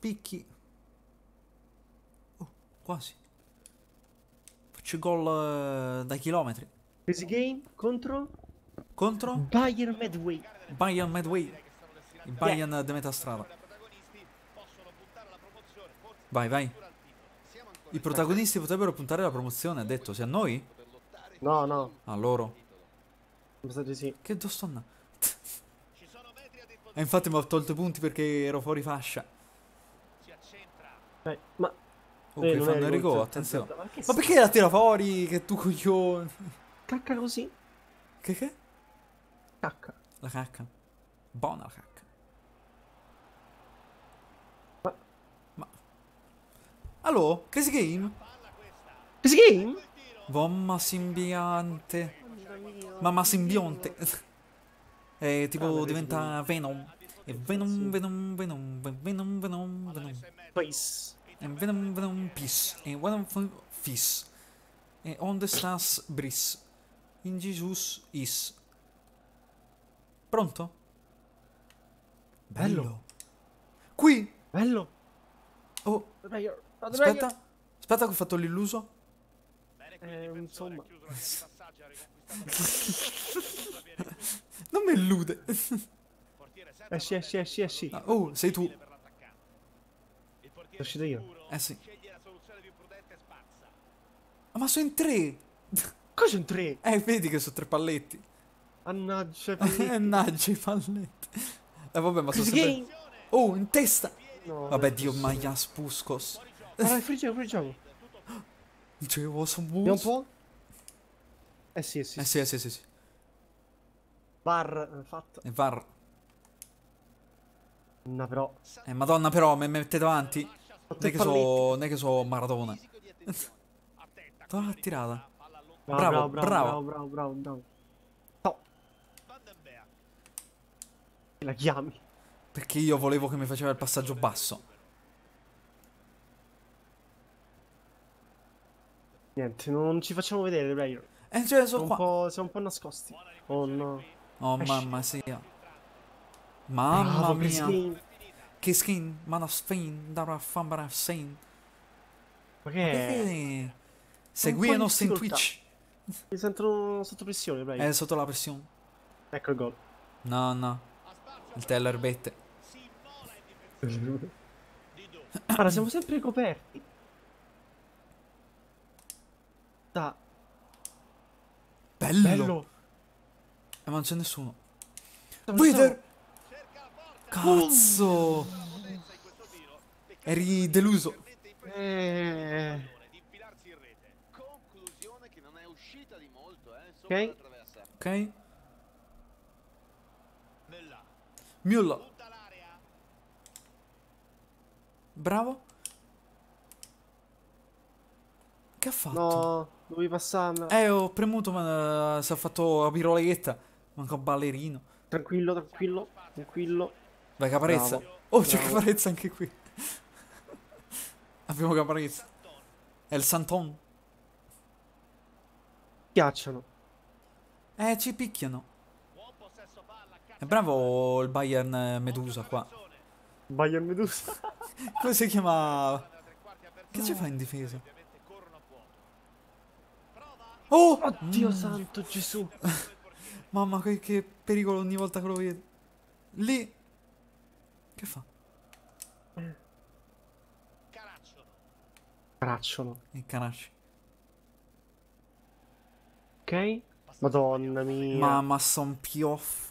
Picchi. Oh, quasi. Faccio gol da chilometri. Crazy Game contro? Contro? Bayern Medway. Bayern Medway. Il Bayern di metà strada. Vai, vai. I protagonisti potrebbero puntare alla promozione, ha detto. Sia a noi? No, no. A loro? Sì. Che do sto andando? E infatti mi ho tolto i punti perché ero fuori fascia. Ma okay, fanno il rigore, attenzione. Ma perché la tira fuori? Che tu coglione. Cacca così. Che? Cacca. La cacca. Buona la cacca. Ma. Allora, Crazy Game? Crazy Game? Bomma simbionte. Mamma simbionte. E tipo diventa Venom. E Venom. Peace. And Venom peace. And one of fish. And on the stars breeze. In Jesus is. Pronto? Bello. Qui. Bello. Oh. Aspetta. Aspetta che ho fatto l'illuso. Insomma. Non mi illude. Esci. Oh, sei tu. Sono uscito io. Sì. Ma sono in tre. Cosa in tre? Vedi che sono tre palletti. Annaggia i palletti. Vabbè, ma sono sempre... Oh, in testa. No, vabbè, Dio, maia spuscos. Allora, friggiamo. Dicevo, sono buono. È un po'? Eh sì, eh sì. Eh sì. Var, fatto. E var. No, però. Madonna, però, mi mettete davanti. Non è che so Maradona. Torna la tirata. Bravo. No. La chiami. Perché io volevo che mi faceva il passaggio basso. Niente, non ci facciamo vedere, player. Cioè, sono qua. Siamo un po' nascosti. Oh no. Oh mamma sì. Mamma mia. Che skin, mana sfin, darà fambara sfin. Perché? Seguiamoci in Twitch. Mi sento sotto pressione, player. È sotto la pressione. Ecco il gol. No. Il tellerbette. Allora, siamo sempre coperti. Bello. Ma non c'è nessuno. Peter, cazzo, eri deluso. Ok. Mulla. Bravo. Che ha fatto? No, dovevi passarla. Ho premuto, ma si è fatto la piroletta. Manco ballerino. Tranquillo. Vai, Caparezza. Bravo. Oh, c'è Caparezza anche qui. Abbiamo Caparezza. È il Santon. Piacciono. Ci picchiano. È bravo il Bayern Medusa qua. Bayern Medusa? Come si chiama? Che ci fa in difesa? Oh! Oddio santo Gesù! Mamma, che pericolo ogni volta che lo vedo. Lì! Che fa? Caracciolo. Il caraccio. Ok? Madonna mia. Mamma, son pioff.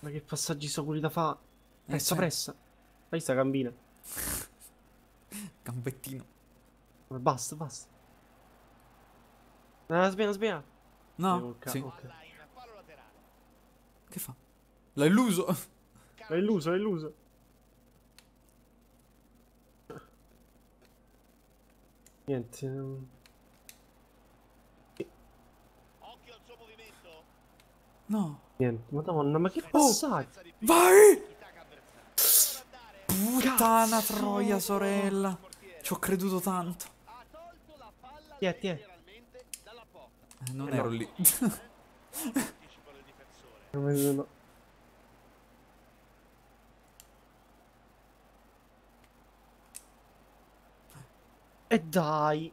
Ma che passaggi sono quelli da fa? Pressa. Dai, sta gambina. Gambettino. Basta. No, sbina. No, sì. Okay. Che fa? L'ha illuso. Niente. Occhio al suo movimento. No. Niente. Madonna, ma che passaggio? Vai! Puttana troia, sorella. Ci ho creduto tanto. Tiè. Non ero lì. E dai.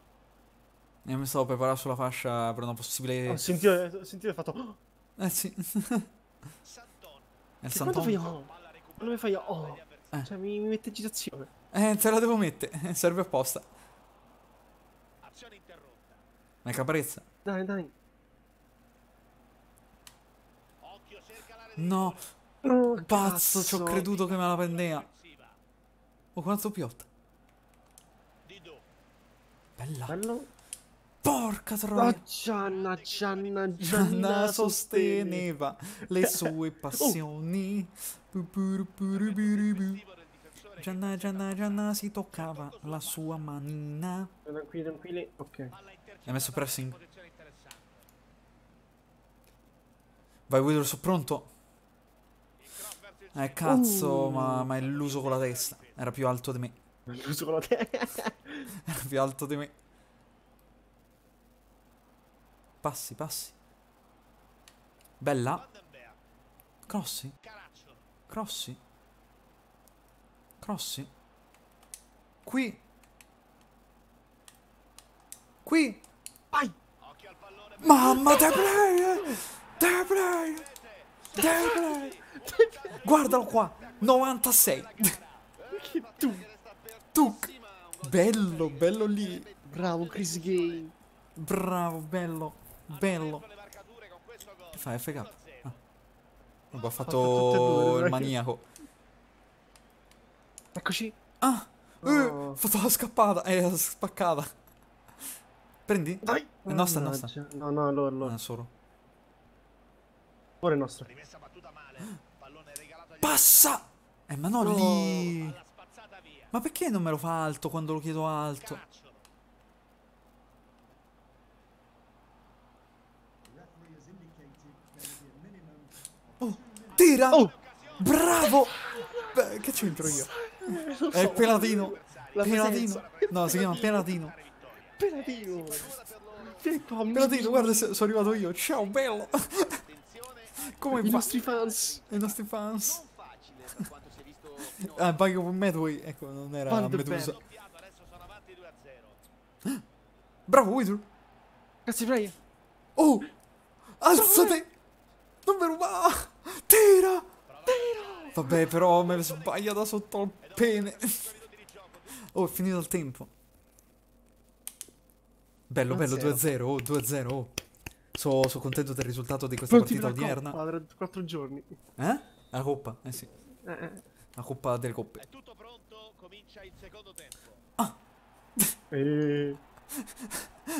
Io mi stavo preparando sulla fascia per una possibile... Ho sentito fatto... sì. È il Santon. Non mi fai io... Cioè, mi mette agitazione. Te la devo mettere. Serve apposta. Azione interrotta. Ma è Caparezza. Dai. No. Pazzo, ci ho creduto che me la prendeva. Oh, quanto piotta. Bello. Porca troia. Gianna sosteneva le sue passioni. Gianna si toccava la sua manina. Tranquilli. Ok. Hai messo pressing. Vai, Guido, sono pronto. Cazzo, ma è illuso con la testa. Era più alto di me. Passi. Bella. Crossi. Qui. Vai. Mamma, dai play. Guardalo qua. 96. Che tu. Bello lì. Bravo Chris Gay. Bravo. Che fa FK? Ha fatto il maniaco. Eccoci. Fatto la scappata. Spaccata. Prendi. Dai. No, sta, no, sta. No, no, allora. Non solo. Ora è nostra. Rimessa battuta male. Pallone regalato agli... Passa! Ma no, no, lì. Ma perché non me lo fa alto quando lo chiedo alto? Oh, tira! Oh, bravo! Beh, che c'entro io? È Pelatino. Pelatino. No, si chiama Pelatino. Pelatino. Pelatino, guarda, sono arrivato io. Ciao, bello. Come i nostri fans. I nostri fans. Ah, Bagio con Medway, ecco, non era Medusa. Bravo, Widru. Grazie, Freya. Oh, alzate. Non me rubare. Tira. Tira. Vabbè, però me sbaglia da sotto al pene. Oh, è finito il tempo. Bello, bello, 2-0, oh, 2-0, oh. So contento del risultato di questa partita odierna. La coppa, tra 4 giorni. Eh? La coppa, eh sì. La coppa delle coppe. È tutto pronto, comincia il secondo tempo. Ah!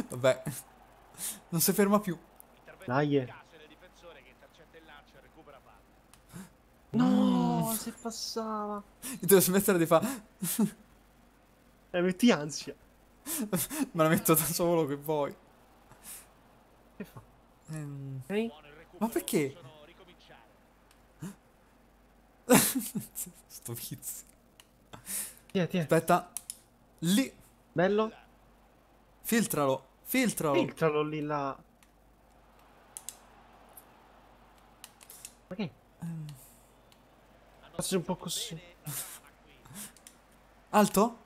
Vabbè. Non si ferma più. Dai, è. No, se passava. Io devo smettere di fare. Metti ansia. Me la metto da solo che vuoi. Che fa? Okay. Ma perché? Sto vizio. Tiè. Aspetta. Lì. Bello. Filtralo. Filtralo. Filtralo lì là. Ok. Faccio un po' così. Alto?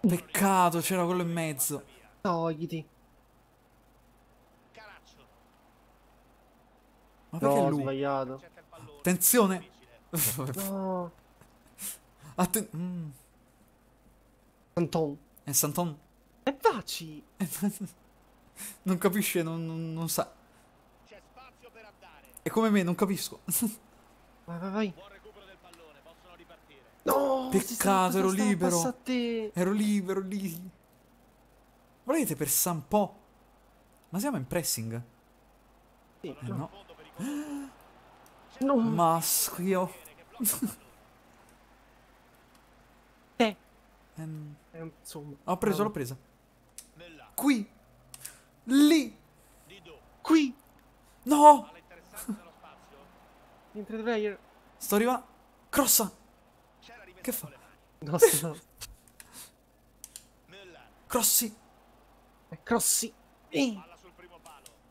Peccato, c'era quello in mezzo. Togliti. Ma perché no, è lui? Sbagliato. Attenzione. No. Santon. È Santon. E baci. Non capisce, non sa. C'è spazio per andare. È come me, non capisco. Vai. Buon recupero del pallone, possono ripartire. No! Peccato, ero libero. Ero libero lì. Volete per San Po? Ma siamo in pressing? Sì, no. No. Maschio. Insomma. Ho preso, l'ho presa. Qui. Lì. Qui. No. Sto arrivando. Crossa. Che fa? No. Crossi. Crossi.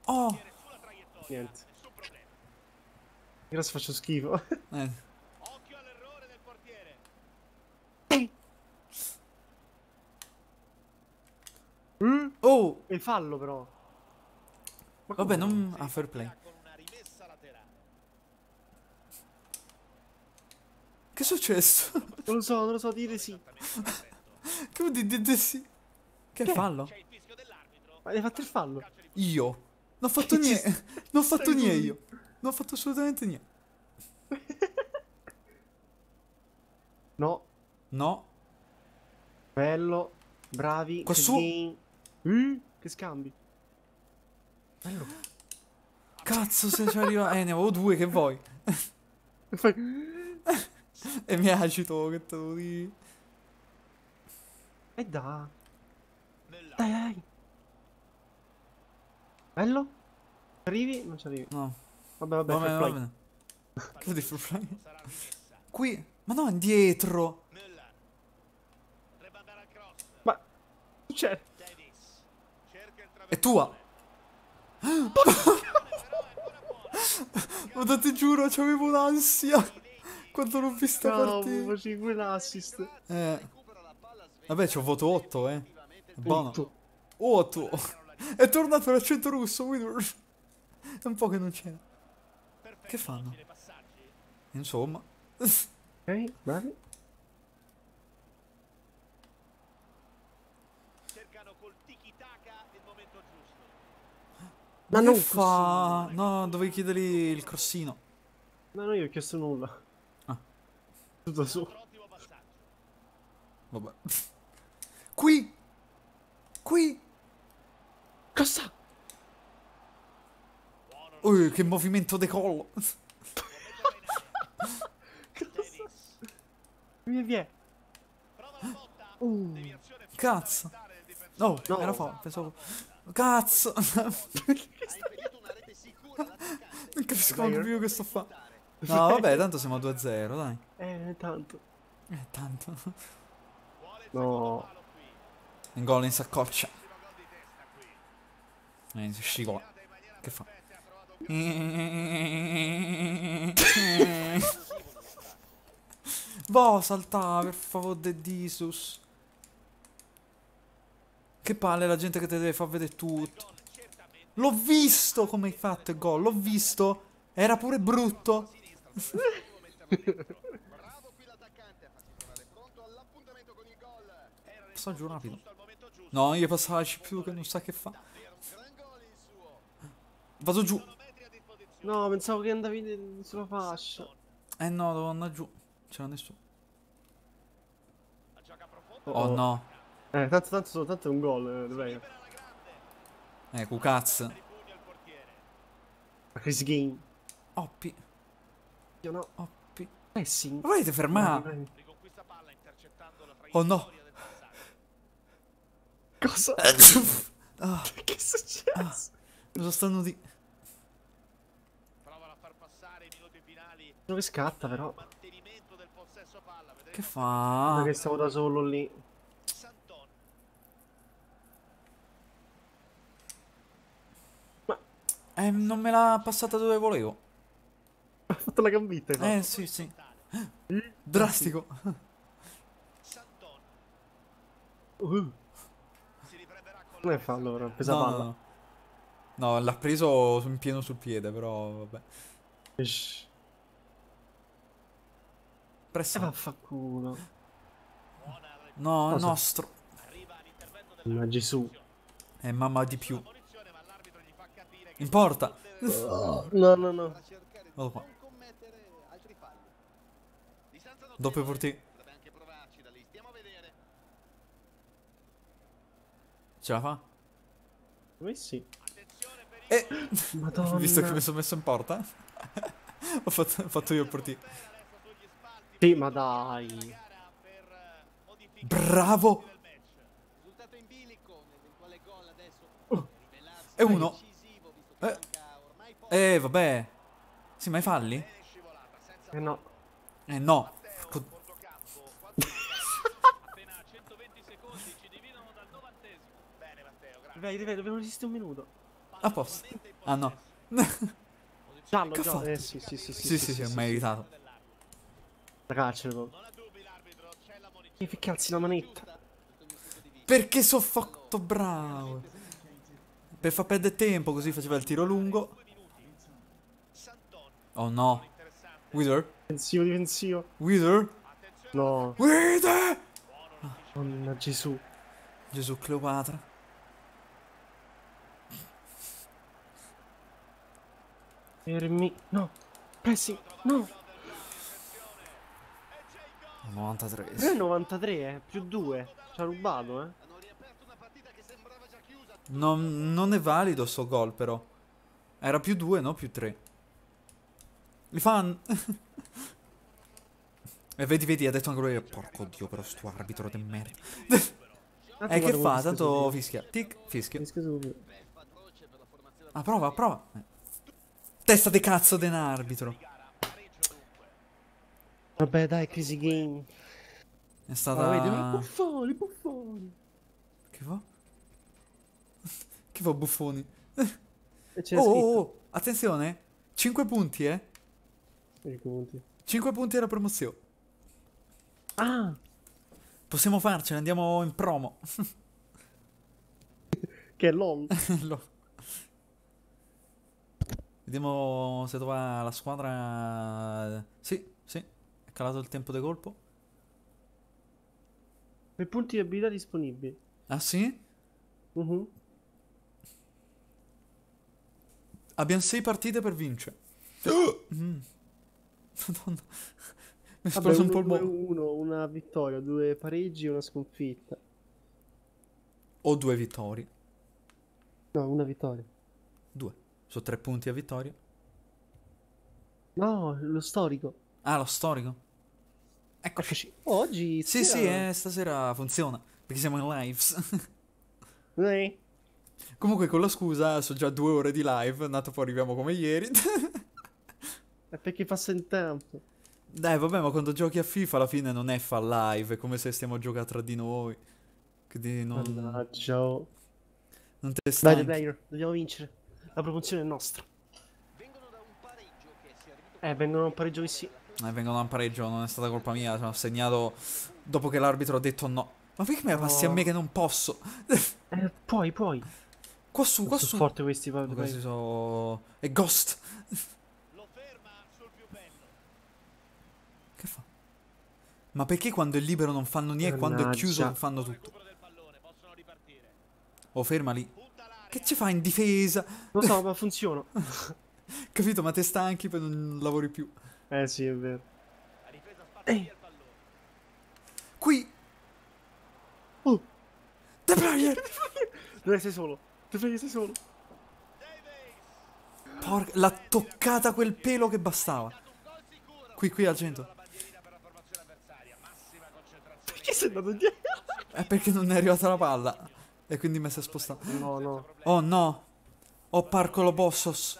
Oh. Niente. Io adesso faccio schifo. Occhio all'errore del portiere. Oh, e fallo però. Vabbè, non a fair play. Che è successo? Non lo so, dire sì. Che vuol dire dire sì? Che fallo? Ma hai fatto il fallo? Io? Non ho fatto niente. Non ho fatto niente io. Non ho fatto assolutamente niente. No. No. Bello. Bravi. Qua su. Che scambi. Bello. Cazzo, se ci arriva. Ne avevo due, che vuoi? E mi agito, che te lo dico. E dai. Bello. Arrivi? Non ci arrivi. No. Vabbè. Che vuol dire? Qui. Ma no, indietro. Ma c'è. È tua. Ma ti giuro, c'avevo un'ansia quando l'ho vista partire. Facevi quell'assist. Vabbè, c'ho voto 8, Buono. 8. È tornato l'accento russo, Widor. È un po' che non c'era. Che fanno? Insomma. Ok, bravi. Cercano col tiki-taka il momento giusto. Ma non fa... No, dovevi chiedergli il crossino. No, io ho chiesto nulla. Ah. Tutto su. Vabbè. Qui! Qui! Cosa? Oh, che movimento de collo. Cosa? Vieni, vieni. Cazzo. No, no, era fa, pensavo. Cazzo. Non capisco più che sto fa. No, vabbè, tanto siamo a 2-0, dai. Tanto. Tanto. No. Un gol in saccoccia. Si scivola. Che fa? Boh, salta, per favore, de Jesus. Che palle la gente che te deve far vedere tutto. L'ho visto come hai fatto il gol, l'ho visto. Era pure brutto. Passaggio rapido. No, io passaggi più che non sa che fa. Vado giù. No, pensavo che andavi sulla fascia. Eh no, devo andare giù. C'era nessuno. Oh no. Tanto è un gol, dovrei. Cucazzo. Chris Game. Oppi. Io no. Oppi. Sì. Ma volete fermare? Oh no. Cosa? Oh. Che è successo? Ah. Cosa stanno di... Prova a far passare i minuti finali. Dove scatta però? Che fa? Perché stavo da solo lì. Ma... non me l'ha passata dove volevo. Ha fatto la gambita. No? Sì, sì. Drastico. Come fa allora? Pesa palla. No, no, no, l'ha preso in pieno sul piede, però vabbè. Pressa. Vaffanculo. No, cosa? Nostro. Ma Gesù. E mamma di più. In porta. No, no, no. Vado qua. Doppio portiere. Ce la fa? Lui sì. Madonna. Visto che mi sono messo in porta. ho fatto io il portiere. Sì, ma dai. Bravo. E uno. Vabbè. Sì, ma i falli? Eh no. Eh no. Vai, vai, dobbiamo resistere un minuto. A posto. Ah no. Giallo. Sì, è meritato. Ragazzi, che cazzo la manetta? Perché so fatto bravo? Per far perdere tempo, così faceva il tiro lungo. Oh no. Wither? Difensivo, difensivo. Wither? No. Wither! Madonna, Gesù. Gesù Cleopatra. Fermi. No. Pressing. No. 93. Non è 93, più 2. Ci ha rubato, eh. No, non è valido sto gol, però. Era più 2, no? Più 3. Li fan. E vedi, ha detto anche lui. Porco Dio, però sto arbitro de merda. E che fa? Tanto fischia. Tic, fischia. Ah, prova. Testa di cazzo de un arbitro. Vabbè dai, Crazy Game. È stata... Vedi, buffoni. Che fa? Che fa buffoni? Oh, attenzione. 5 punti, eh. 5 punti. 5 punti alla promozione. Ah. Possiamo farcela, andiamo in promo. Che è LOL. Vediamo se trova la squadra... Sì. Calato il tempo di colpo. Per punti di abilità disponibili. Ah sì? Abbiamo 6 partite per vincere. Madonna. Mi è esploso un polmone. Una vittoria, 2 pareggi e una sconfitta. O 2 vittorie. No, una vittoria. Due. Sono 3 punti a vittoria. No, lo storico. Ah, lo storico. Eccoci. Oggi... Sì, sera... sì, stasera funziona. Perché siamo in lives. Comunque con la scusa sono già 2 ore di live. Nato poi arriviamo come ieri. È perché passa il tempo. Dai, vabbè, ma quando giochi a FIFA alla fine non è fa live. È come se stiamo a giocare tra di noi. Quindi non... Mannaggia. Non te stanchi. Dai, player, dobbiamo vincere. La promozione è nostra. Vengono da un pareggio che si è arrivato... vengono da un pareggio che sì. Vengono da un pareggio, non è stata colpa mia. Sono segnato dopo che l'arbitro ha detto no. Ma perché me la passi a me che non posso? Puoi. Qua su, qua su. Sono forti questi, questi sono... E Ghost! Lo ferma sul più bello. Che fa? Ma perché quando è libero non fanno niente, quando è chiuso non fanno tutto? Oh, fermali. Che ci fa in difesa? Lo so, ma funziona. Capito, ma te stanchi per non lavori più. Sì, è vero. La difesa spazza via il pallone. Qui! Oh! The Player! Dove sei solo? Dove sei solo? Porca, l'ha toccata quel pelo che bastava. Qui, qui al centro. Perché sei andato indietro? È perché non è arrivata la palla. E quindi mi si è spostato. No, no. Oh no! Oh Parcolo Bossos.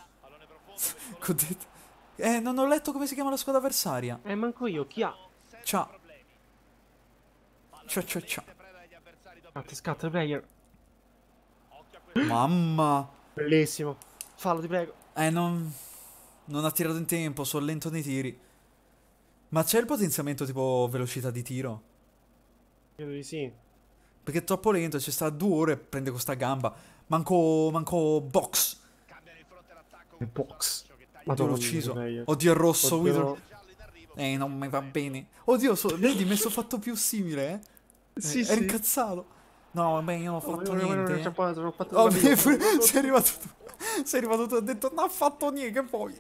Non ho letto come si chiama la squadra avversaria. Manco io, chi ha? Ciao. Ciao. Ti scatta il player. Mamma. Bellissimo. Fallo, ti prego. Non ha tirato in tempo, sono lento nei tiri. Ma c'è il potenziamento tipo velocità di tiro? Credo di sì. Perché è troppo lento, ci sta 2 ore e prende questa gamba. Manco box. Box. Ma l'ho ucciso. Oddio, è rosso. Oddio. Non mi va bene. Oddio, vedi, mi sono fatto più simile, eh? Sì, sì. È incazzato. No, beh, io non ho fatto niente. Sei arrivato tu. Sei arrivato tu e ho detto non ho fatto niente, che poi.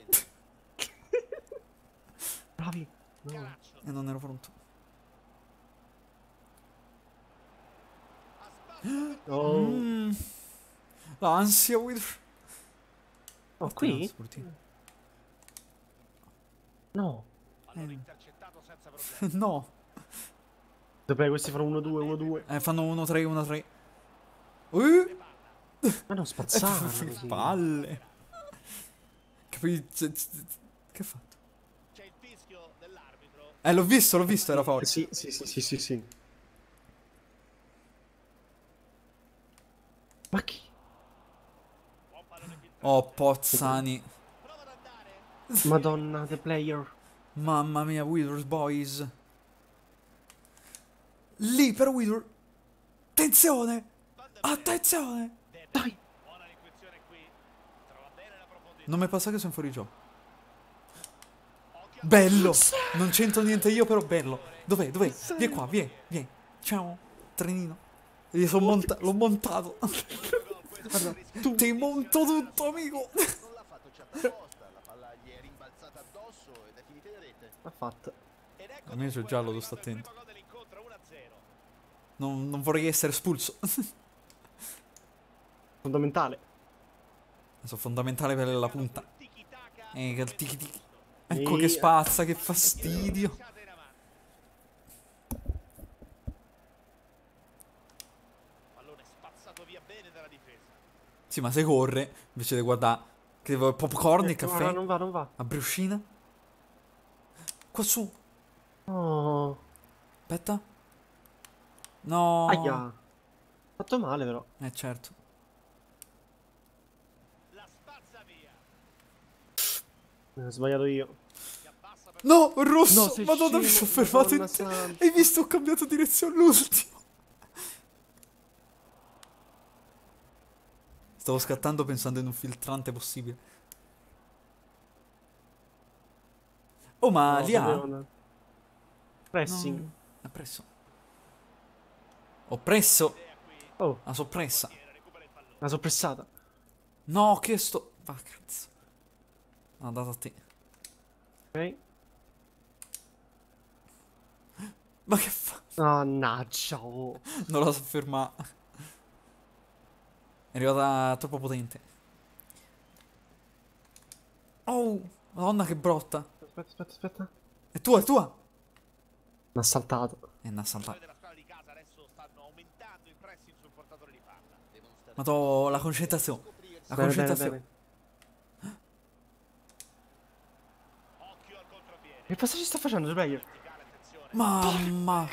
Bravi. No. E non ero pronto. Oh. L'ansia with... Oh, qui? No. No. Vabbè, questi fanno 1-2, 1-2. Fanno 1-3, 1-3. Ma non spazzare. Che palle. Che ha fatto? C'è il fischio dell'arbitro. L'ho visto, era forte. Sì. Ma chi? Oh, Pozzani. Madonna, the player. Mamma mia, Withers Boys. Lì per Withers. Attenzione! Attenzione! Dai! Non mi passa che sono fuori gioco. Bello! Non c'entro niente io, però bello. Dov'è? Vieni qua, vieni. Ciao, trenino. L'ho montato. Guarda, ti monto tutto, amico. Non l'ha fatto, c'è apposta. La palla gli è rimbalzata addosso ed è finita in rete. L'ha fatta. Almeno c'è il giallo, devo stare attento. Non vorrei essere espulso. Fondamentale. Sono fondamentale per la punta. Che tiki-tiki. Ecco che spazza, che fastidio. Sì, ma se corre, invece di guardare che devo popcorn e caffè. Non va. A bruscina. Qua su. Oh. Aspetta. No. Aia. Fatto male però. Certo. La spazza via. Ho sbagliato io. No, rosso. Madonna, mi sono fermato in te. Hai visto, ho cambiato direzione l'ultimo. Stavo scattando pensando in un filtrante possibile. Oh, ma li ha? Pressing. Ha presso. Ho presso. Oh. La soppressa. La soppressata. No, che sto... Va, cazzo. Ha dato a te. Ok. Ma che fa? Mannaggia. Non la so fermare. È arrivata troppo potente. Oh, madonna che brotta. Aspetta, aspetta, aspetta. È tua, è tua. Mi ha saltato. Mi ha saltato. Ma to, la concentrazione. La concentrazione. Che passaggio sta facendo il player? Mamma.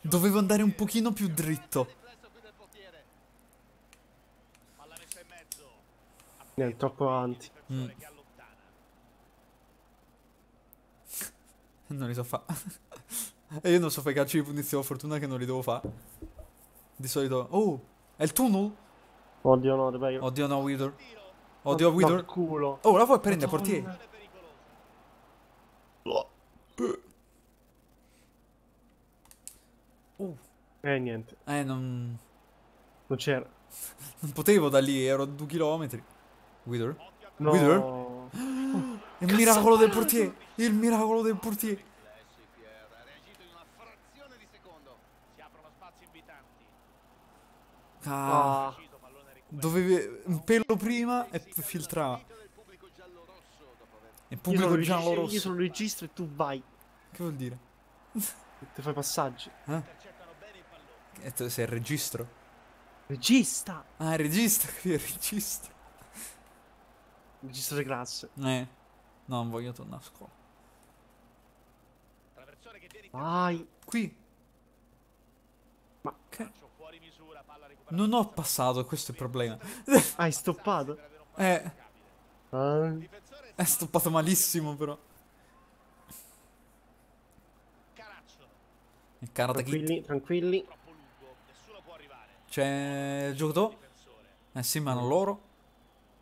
Dovevo andare un pochino più dritto. È troppo avanti. Non li so fa. E io non so fare i calci di punizione, fortuna che non li devo fare. Di solito. Oh, è il tunnel? Oddio no, dai. Oddio no, Widor. Oddio Widor. Culo. Oh, la vuoi prendere, portiere. Niente. Non. Non c'era. Non potevo da lì, ero a 2 km. Widor. No. Widor. Il miracolo del portiere! Il miracolo del portiere! Ah, dovevi un pelo prima e filtrava. E pubblico giallo rosso. Io sono registro e tu vai. Che vuol dire? Ti fai passaggi. Eh? E tu sei il registro. Regista! Ah, il regista, qui è il registro. Registro di classe. No, non voglio tornare a scuola. Vai. Qui. Ma che? Non ho passato, questo è il problema. Hai stoppato? È stoppato malissimo però. Il tranquilli, tranquilli. C'è il giocatore. Sì, ma non loro.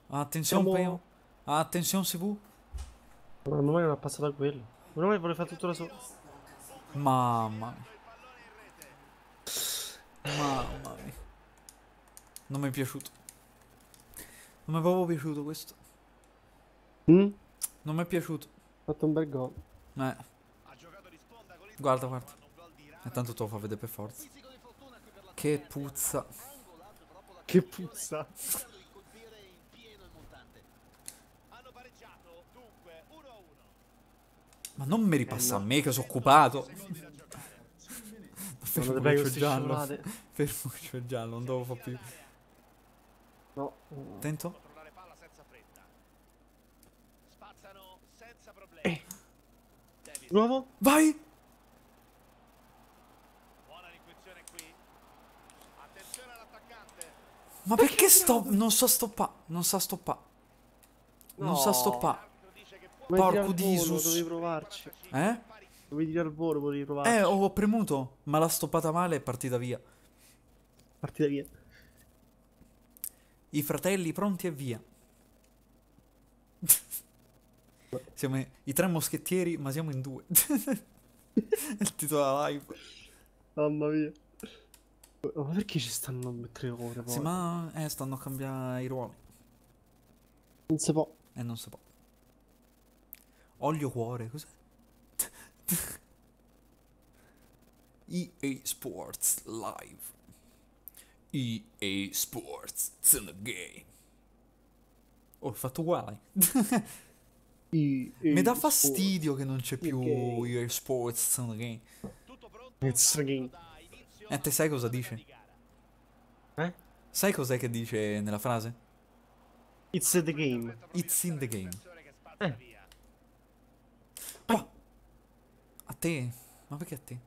Attenzione Peo. Attenzione Sibu. Ma non mi ha passato quello. Non mi voleva fare tutto da solo. Mamma mia. Mamma mia. Non mi è piaciuto. Non mi è proprio piaciuto questo. Non mi è piaciuto. Ha fatto un bel gol. Guarda, guarda. E tanto te lo fa vedere per forza. Che puzza. Che puzza. Ma non mi ripassa a me che sono occupato. Fermuccio giallo. Fermuccio giallo, non devo fare più. No. Attento. Nuovo. Vai. Ma perché sto... Non so stoppa. Non sa stoppa. Non sa stoppa. Porco di Isus. Dovevi provarci. Dovevi tirare al volo, potevi provarci. Ho premuto, ma l'ha stoppata male e è partita via. Partita via. I fratelli pronti e via. Siamo i 3 moschettieri, ma siamo in 2. Il titolo della live. Mamma mia. Ma perché ci stanno 3 ore? Sì, ma stanno a cambiare i ruoli. Non si può. Non si può. Olio cuore, cos'è? EA Sports Live. EA Sports the game. Oh, ho fatto uguale. Mi dà fastidio che non c'è più EA Sports the game. It's the game. Te sai cosa dice? Sai cos'è che dice nella frase? It's the game. It's in the game. A te? Ma perché a te?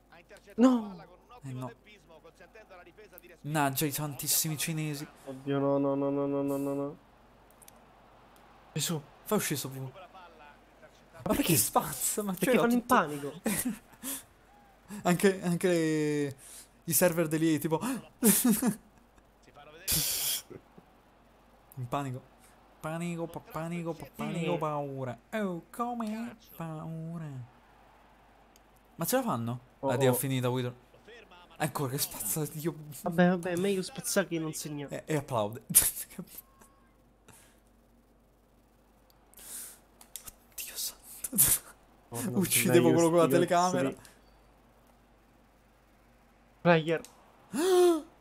No! No. Naggia i tantissimi cinesi. Oddio no no no no no no no. Gesù, fai uscire sto buco. Ma perché spazza? Ma perché fanno in panico? Anche le... i server di lì tipo... in panico. Panico, panico, panico, paura. Oh, come paura. Ma ce la fanno? Addio, ho finita, Widor. Ecco che spazza. Io... Vabbè, vabbè, meglio spazzare che non segnare. E applaude. Oddio santo. Oh, uccidevo quello con la telecamera. Player.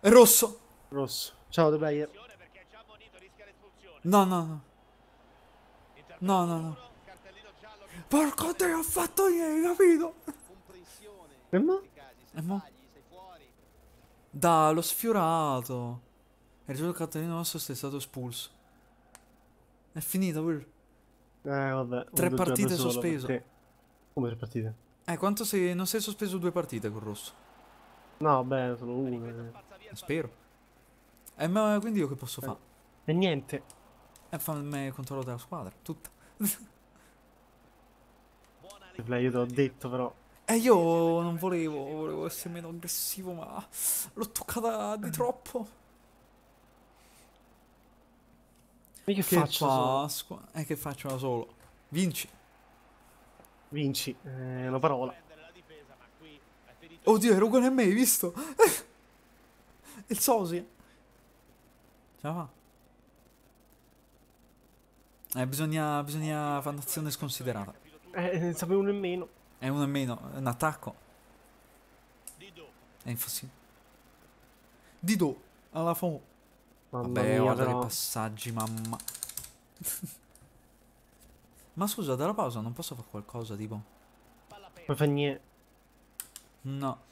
È rosso. Rosso. Ciao, The Player. No, no, no. No, no, no. Porco te l'ho fatto ieri, capito? E mo? E mo? Da, l'ho sfiorato. E il cartellino rosso è stato espulso. È finito, Will. Vabbè. 3 partite sospeso. Perché... Come 3 partite? Quanto sei... Non sei sospeso 2 partite col rosso? No, beh, solo 1. Spero. Ma quindi io che posso fare? E niente. Fammi il controllo della squadra, tutta. Io te l'ho detto però. E io non volevo, volevo essere meno aggressivo, ma l'ho toccata di troppo. E che faccio da solo? Che faccio da solo? Vinci. Vinci, è una parola. Oddio, era uguale a me, hai visto? Il sosia. Ce la fa. Bisogna fare un'azione sconsiderata. Ne sapevo uno in meno. È uno in meno, è un attacco. È infossi. Didò, alla FOMO. Vabbè, guarda che passaggi, mamma. Ma scusa, dalla pausa non posso fare qualcosa, tipo? Non fa niente. No.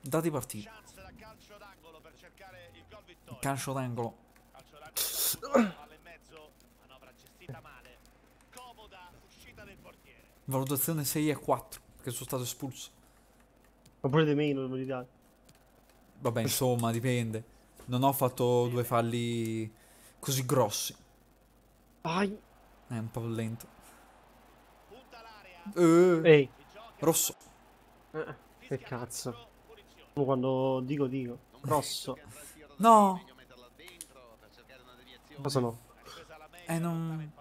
Dati partiti. Calcio d'angolo. Valutazione 6 e 4, perché sono stato espulso. Ma pure di meno, devo dire. Vabbè, insomma, dipende. Non ho fatto 2 falli così grossi. Ai. È un po' lento. Ehi. Rosso. Che cazzo. Quando dico, dico. Rosso. No. Cosa no? Non...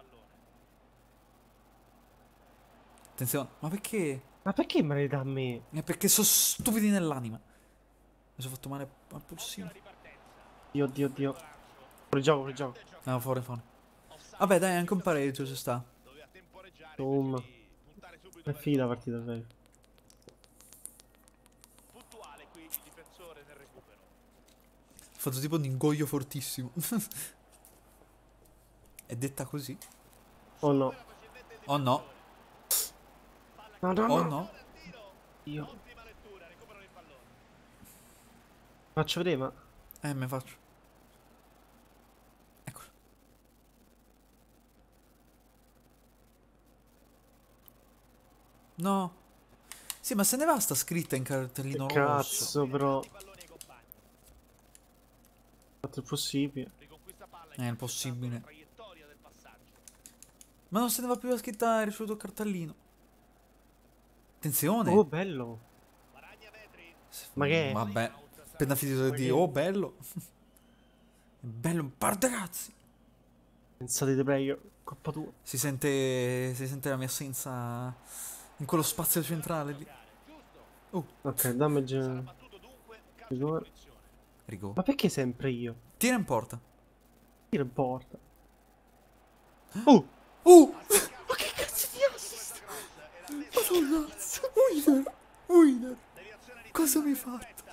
Attenzione, ma perché? Ma perché me ne dà a me? È perché sono stupidi nell'anima. Mi sono fatto male al pulsino. Dio, dio, dio. Fuori gioco, fuori gioco. No, fuori, fuori. Vabbè, dai, anche un pareggio ci sta. Boom. È finita la partita, dai. Ho fatto tipo un ingoio fortissimo. È detta così? Oh no. Oh no. Madonna. Oh no. Io. Faccio vedere, ma... me faccio. Eccolo. No. Sì, ma se ne va sta scritta in cartellino rosso. Cazzo, però. Il possibile. È impossibile. Ma non se ne va più la scritta, hai ricevuto il cartellino. Attenzione. Oh, bello. Ma che è? Vabbè. Appena finito di dire, oh, bello. Bello un par di ragazzi. Pensate di player, colpa tua. Si sente la mia assenza in quello spazio centrale lì. Ok, damage. Rigore. Ma perché sempre io? Tira in porta. Tira in porta. Ma che cazzo di assist? Madonna. Winner. Winner. Cosa mi hai fatto?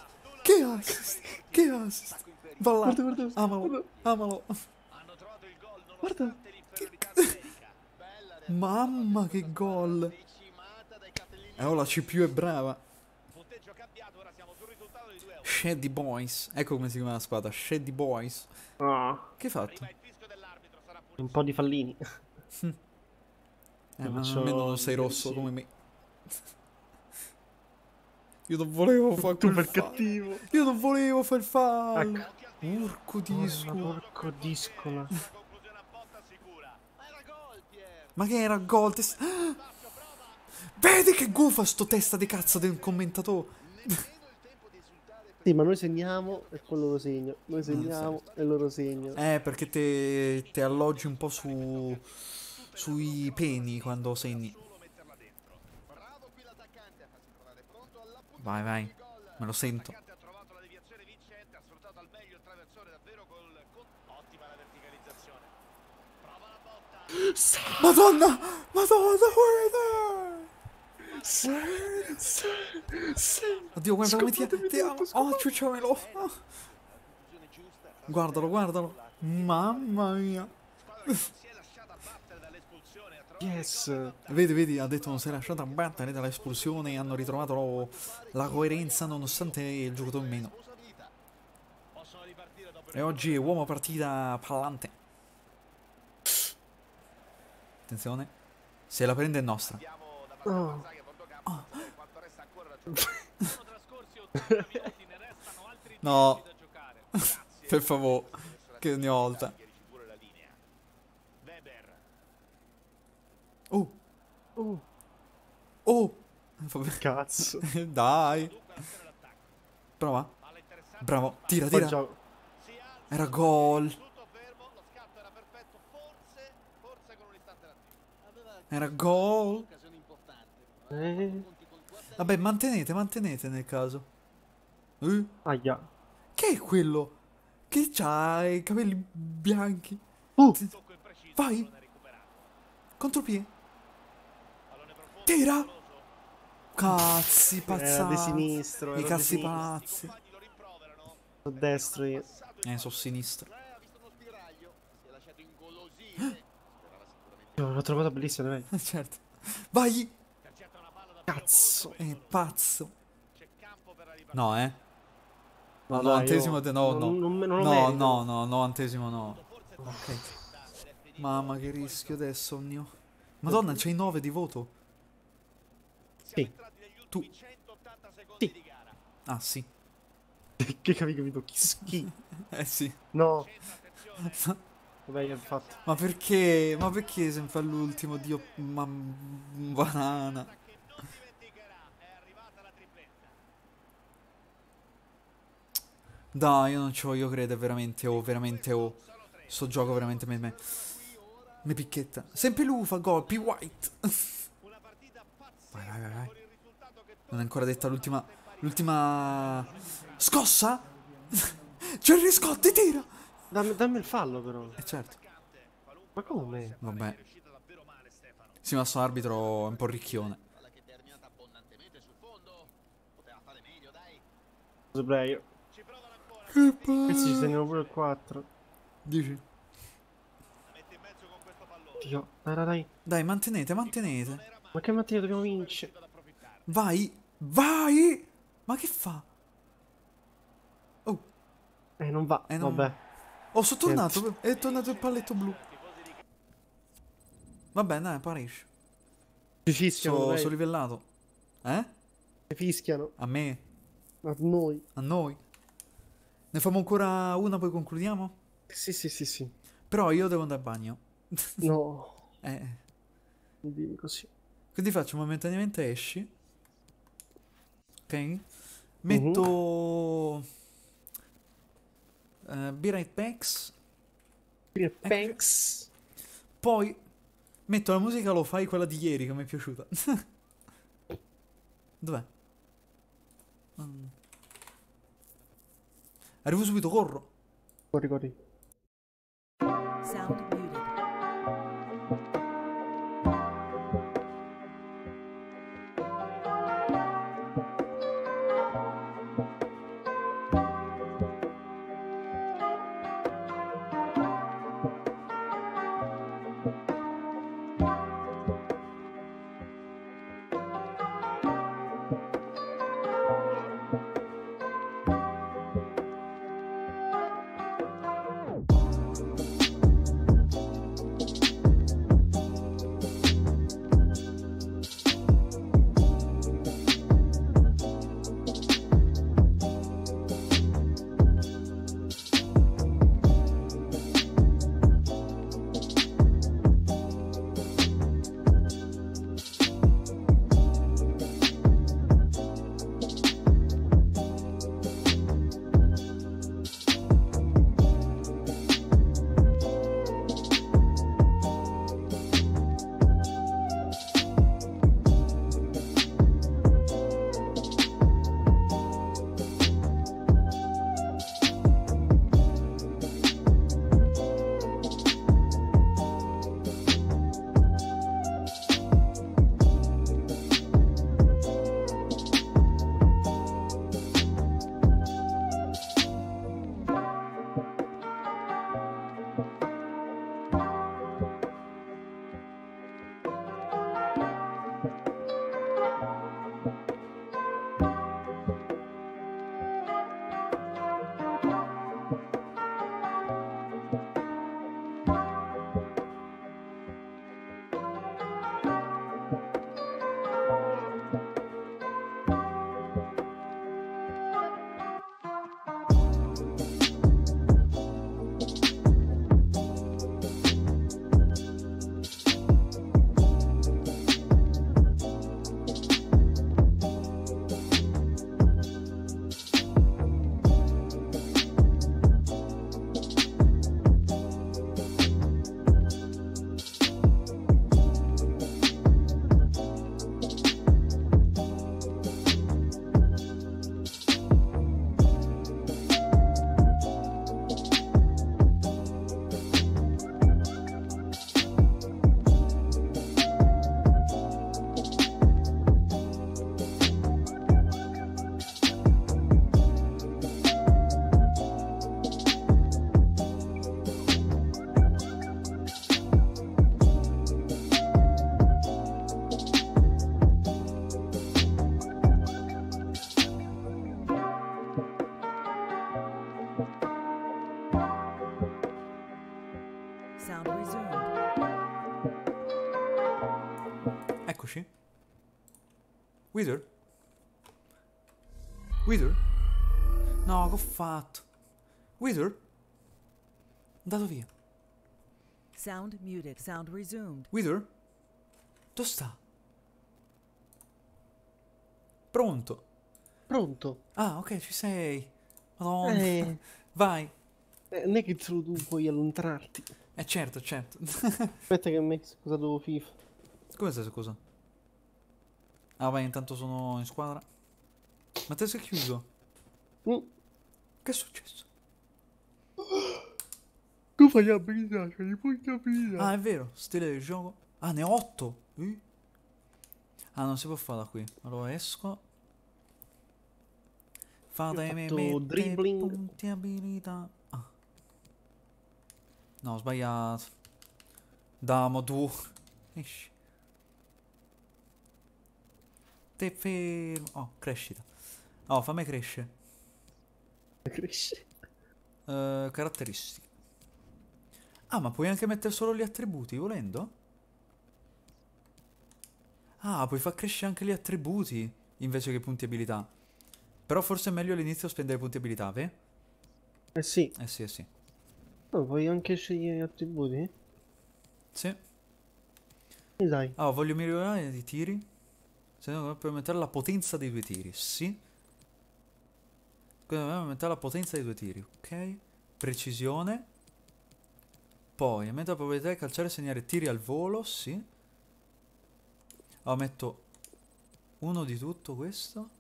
Che assist? Che assist? Va là. Guarda, guarda. Amalo. Amalo. Guarda. Mamma che gol. La CPU è brava. Shady Boys, ecco come si chiama la squadra, Shady Boys. Che hai fatto? Un po' di fallini. Ma almeno non sei rosso come me. Io non volevo fare quel fallo. Cattivo. Io non volevo fare il fallo. Porco disco. Porco discola. Ma che era gol? Vedi che gufa sto testa di cazzo del commentatore. Sì, ma noi segniamo e poi loro segno. Noi segniamo e loro segno. Perché te alloggi un po' sui peni quando segni. Vai, vai. Me lo sento. Madonna! Madonna! Sì, sì, sì. Oddio, guarda come ti amo. Oh, ciucciamelo. Guardalo, guardalo. Mamma mia. Yes. Vedi, vedi, ha detto non si è lasciato abbattere dall'espulsione. Hanno ritrovato la coerenza nonostante il giocatore in meno. E oggi uomo partita pallante. Attenzione. Se la prende è nostra. Oh. Oh. No. Per favore. Che ogni volta. Oh. Oh. Oh. Cazzo. Dai. Prova. Bravo. Tira, tira. Era gol. Era gol. Vabbè, mantenete, mantenete nel caso. Aia. Che è quello? Che c'ha i capelli bianchi? Vai. Contropiede. Tira. Cazzi pazzati. Di sinistro. I cazzi pazzi. Sono destro io. Sono sinistro. L'ho trovata bellissima, dai. Certo. Vai! Cazzo! È pazzo! No, eh? No, novantesimo te no, no. No, no, no, novantesimo no. Ok. Mamma, che rischio adesso, mio. Madonna, c'hai 9 di voto. Sì. Tu. Sì. Ah, sì. Che capito? Chi schifo. Sì. No. Vabbè, fatto. Ma perché? Ma perché sempre all'ultimo? Dio, ma banana. Dai, io non ci voglio credere, veramente. Oh, veramente. Oh, sto gioco veramente me. Mi picchetta. Sempre lui fa gol. P. White. Vai, vai, vai, vai. Non è ancora detta l'ultima. L'ultima. Scossa? Gerry Scotti, tira! Dammi il fallo però. Certo. Ma come? Vabbè. Sì, ma sto arbitro è un po' ricchione. Che questi ci teniamo pure il 4. Dici? Dio, dai, dai. Dai, mantenete, mantenete. Ma che mattina dobbiamo vincere? Vai, vai. Ma che fa? Oh. Non va, non... vabbè. Oh, sono tornato, è tornato il palletto blu. Vabbè, dai, Paris. Ci fischiano. Sono livellato. Eh? Ci fischiano. A me? A noi. A noi. Ne facciamo ancora una, poi concludiamo? Sì, sì, sì, sì. Però io devo andare a bagno. No. Non dimmi così. Quindi faccio momentaneamente esci. Ok. Metto... Birra e Pex. Poi metto la musica lo fai quella di ieri che mi è piaciuta. Dov'è? Arrivo subito, corro. Corri, corri. Sound beauty. Eccoci. Wither? Wither? No, che ho fatto? Wither? Andato via. Sound muted. Sound resumed. Wither? Dove sta? Pronto. Pronto. Ah, ok, ci sei. Madonna. Vai. Non è che solo tu puoi allontanarti. Certo, certo. Aspetta che mi hai scusato FIFA. Come stai scusa? Ah, vai, intanto sono in squadra. Ma te sei chiuso? Che è successo? Tu fai abilità, cioè li puoi capire. Ah, è vero, stile del gioco. Ah, ne ho 8. Ah, non si può fare da qui. Allora esco. Fatemi mettere punti abilità. No, ho sbagliato. Damo tu. Esci. Te fermo. Oh, crescita. Oh, fammi crescere. Cresce. Caratteristiche. Ah, ma puoi anche mettere solo gli attributi, volendo? Ah, puoi far crescere anche gli attributi invece che punti abilità. Però forse è meglio all'inizio spendere punti abilità, vero? Eh sì. Eh sì, eh sì. Oh, puoi anche scegliere gli attributi? Sì. E dai. Ah, voglio migliorare i tiri. Se no, puoi aumentare la potenza dei due tiri. Sì. Quindi dobbiamo aumentare la potenza dei due tiri. Ok. Precisione. Poi aumenta la probabilità di calciare e segnare tiri al volo. Sì. Ah, metto uno di tutto questo.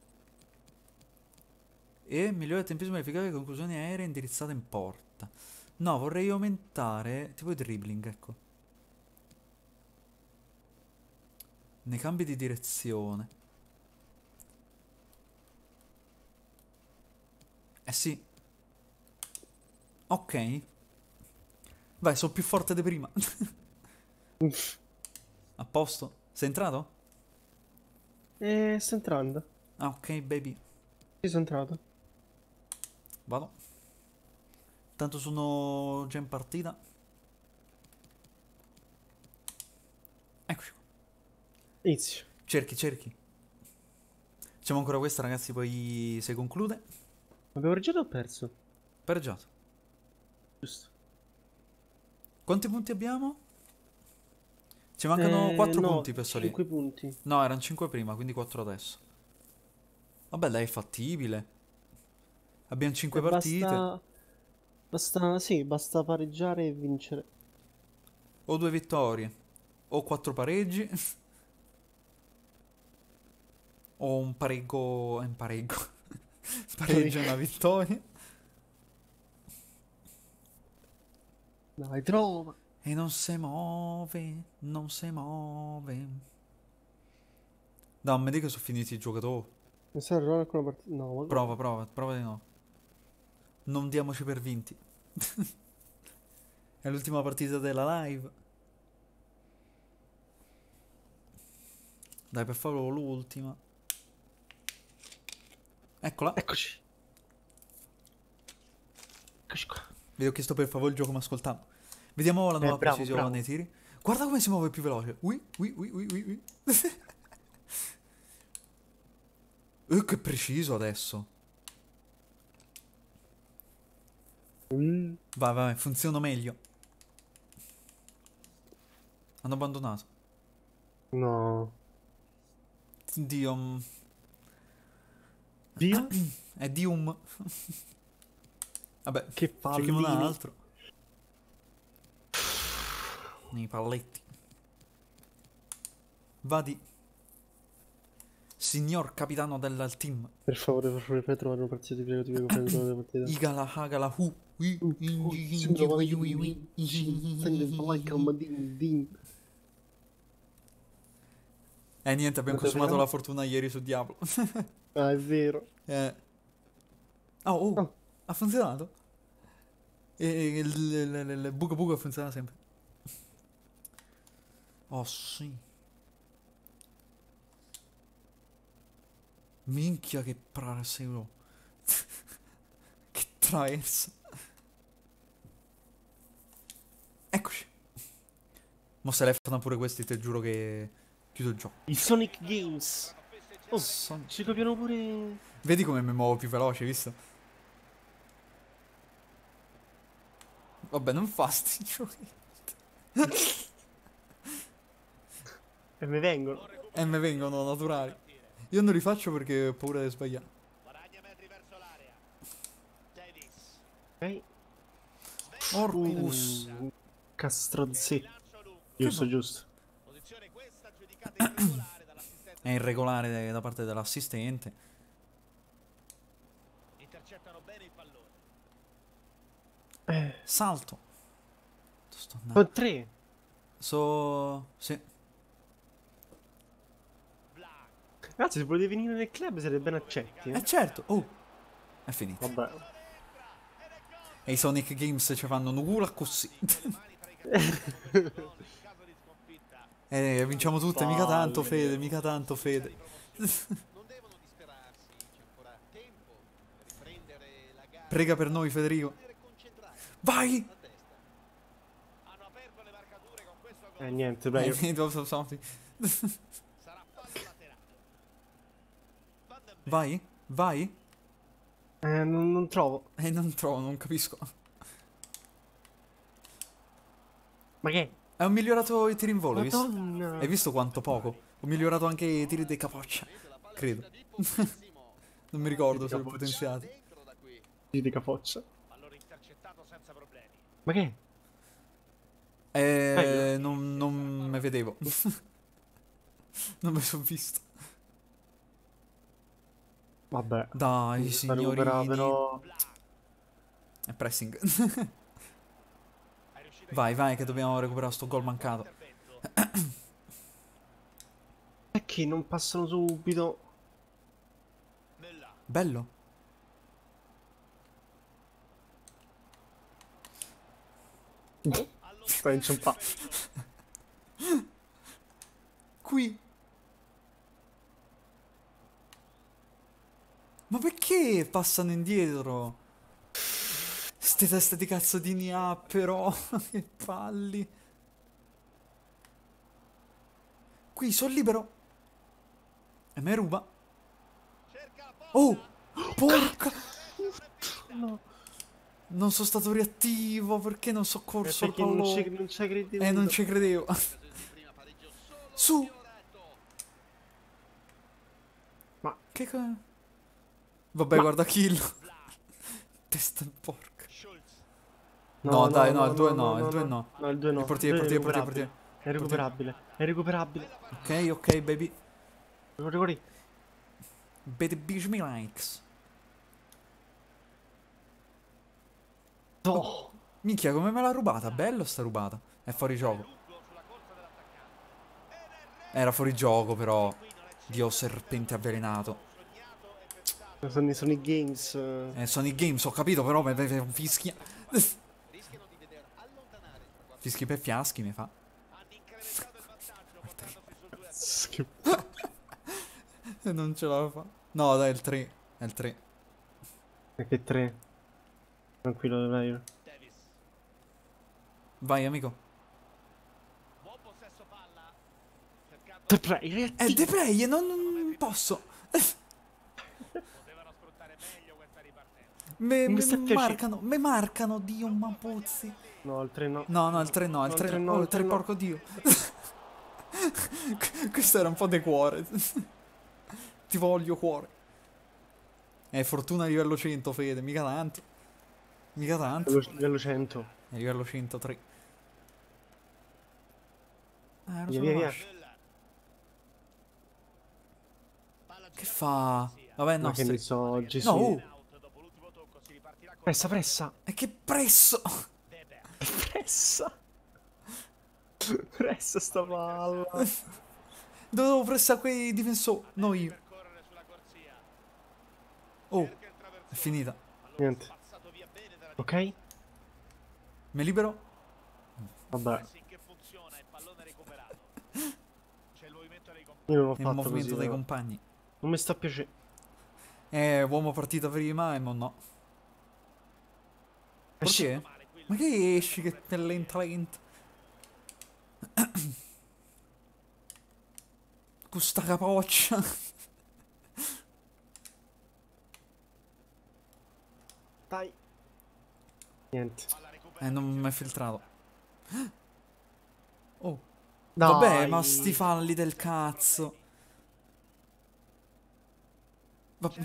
E migliora il tempismo verificato di conclusioni aeree indirizzate in porta. No, vorrei aumentare tipo il dribbling, ecco. Nei cambi di direzione. Eh sì. Ok. Vai, sono più forte di prima. A posto? Sei entrato? Sto entrando. Ah, ok, baby. Sì, sono entrato. Vado. Tanto sono già in partita. Eccoci qua. Inizio. Cerchi, cerchi. Facciamo ancora questa, ragazzi, poi se conclude. Abbiamo pareggiato o perso? Pareggiato. Giusto. Quanti punti abbiamo? Ci mancano 4 punti per salire. 5 punti. No, erano 5 prima, quindi 4 adesso. Vabbè, dai, è fattibile. Abbiamo 5 partite. Basta, sì, basta pareggiare e vincere. O 2 vittorie, o 4 pareggi, o un pareggio. Un pareggio. Pareggio e una vittoria. Dai, trova. E non si muove, non si muove. No, mi dica che sono finiti i giocatori. Mi serve ancora una partita. No, prova, prova, prova di no. Non diamoci per vinti. È l'ultima partita della live. Dai, per favore, l'ultima. Eccola. Eccoci. Eccoci qua. Vi ho chiesto per favore il gioco, ma ascoltavo. Vediamo la nuova precisione nei tiri. Guarda come si muove più veloce. Ui. Che preciso adesso. Vai, vai, funziona meglio. Hanno abbandonato. No. Dium. Dium? È Dium. Vabbè, che palle. Cerchiamo un altro. I palletti. Vadi. Signor capitano del team. Per favore, fai trovare una partita di prego, ti prego, fai trovare una partita. Igala, hagala, hu. Niente, abbiamo consumato la fortuna ieri su Diablo. Ah, è vero. Oh, ha funzionato. Il buco buco funziona sempre. Oh sì. Minchia che praseo. Che traversa. Eccoci. Ma se l'hai fatta pure questi, te giuro che chiudo il gioco. Il Sonic Games. Oh, ci copiano pure... Vedi come mi muovo più veloce, visto? Vabbè, non fa sti giochi. E me vengono. E me vengono naturali. Io non li faccio perché ho paura di sbagliare. Ok. Orcus. Castronzetto. Giusto, giusto. È irregolare da parte dell'assistente. Intercettano bene il pallone. Salto. Sto andando. Con tre. Sì. Ragazzi, se volete venire nel club sarete ben accetti. Eh certo, oh! È finito. Vabbè. E i Sonic Games ci fanno un culo così. E vinciamo tutte, mica tanto Fede, mica tanto Fede. Prega per noi Federico. Vai! Niente, dai. Vai? Vai? Non trovo. Non trovo, non capisco. Ma che? Ho migliorato i tiri in volo, visto? Hai visto quanto poco? Ho migliorato anche i tiri dei capoccia. Credo. Non mi ricordo se li ho potenziati. Tiri dei capoccia. Ma che? Non me vedevo. Non me sono visto. Vabbè. Dai, signorini. Però... È pressing. Vai, vai, che dobbiamo recuperare sto gol mancato. Perché non passano subito? Bello. Stai inciampando. Qui. Ma perché passano indietro? Ste teste di cazzodini ha però. Che palli. Qui sono libero. E me ruba. Oh! Porca! No. Non sono stato reattivo. Perché non so corso al pallone? Non ci credevo. Non ci credevo. Su! Ma che cosa? Vabbè, ma... guarda kill. Testa porca. No, dai, no, il 2 no, il 2 no. No, il 2 no. Il portiere. È recuperabile. È recuperabile. Ok, ok, baby. Rigori. Baby me likes. No. Minchia, come me l'ha rubata? Bello sta rubata. È fuori gioco. Era fuori gioco però. Dio serpente avvelenato. Sono i Sonic Games. Sonic Games, ho capito, però fischia. Fischi per fiaschi mi fa. Non ce la fa. No, dai, il 3. È il 3. Perché 3? Tranquillo, dai. Vai, amico. The play. È the play, non posso. Me marcano, Dio, ma puzzi. No, il 3 no. No, il 3 no, il 3 no, il 3 porco Dio. Questo era un po' di cuore. Ti voglio cuore. Fortuna a livello 100, Fede, mica tanto. Mica tanto. Livello 100. È livello 103. Via. Che fa? Vabbè, no, che ne so, Gesù. No. Pressa. E che presso? Pressa sta palla. Dovevo pressare quei difensori. No, io. Oh, è finita. Niente. Ok. Me libero? Vabbè. Io non ho fatto il movimento così, dei compagni. Non mi sta piacendo. Uomo partita prima e mo no. Perché? Ma che esci che è lenta? Questa capoccia. Dai. Niente. Non mi è filtrato. Oh. Dai. Vabbè, ma sti falli del cazzo. Vabbè.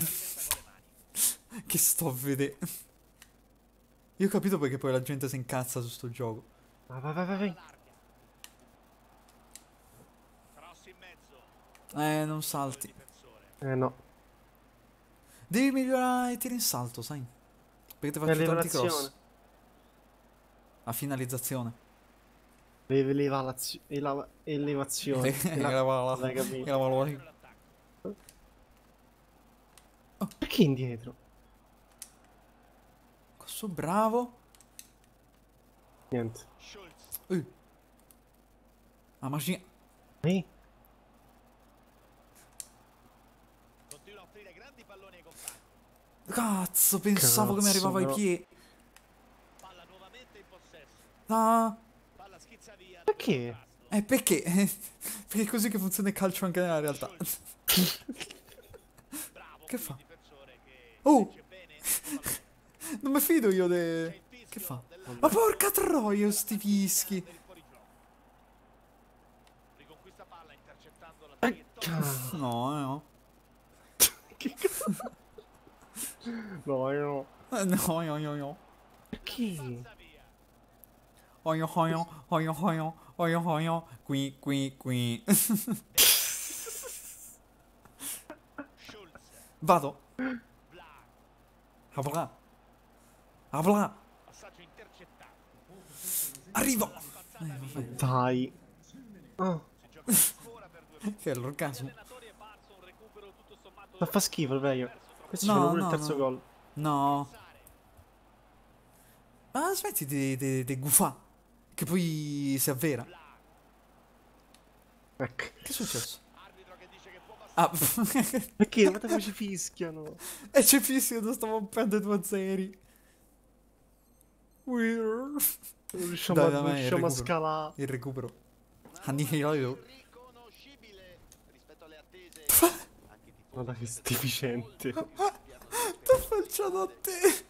Che sto a vedere. Io ho capito perché poi la gente si incazza su sto gioco. Vai, vai, vai, vai. Non salti. No. Devi migliorare i tiri in salto, sai? Perché ti faccio tanti cross. La finalizzazione. Elevazione. Elevazione. Perché indietro? Cosso bravo. Niente. La macchina. Cazzo, pensavo che mi arrivava ai piedi. Palla nuovamente in possesso. No. Palla schizza via. Perché? Perché? Perché è così che funziona il calcio anche nella realtà. Che fa? Oh! Non mi fido io de... Che fa? Ma porca troia, sti fischi! Riconquista palla intercettando la traiettoria. No. Che cazzo? No. Perché? Oio. Qui. Vado. Avla. Arrivo. Dai. Che è l'orgasmo. Ma fa schifo il vecchio. Questo no, pure no, il terzo no. Gol. No. Ma smetti di gufà. Che poi si avvera. Ecco. Che è successo? Perché? Ma poi ci fischiano. E ci fischiano, stavo rompendo i tuazzeri. Non riusciamo a scalare. Il recupero. Annichilato. Guarda che stupefacente. T'ho facciato a te.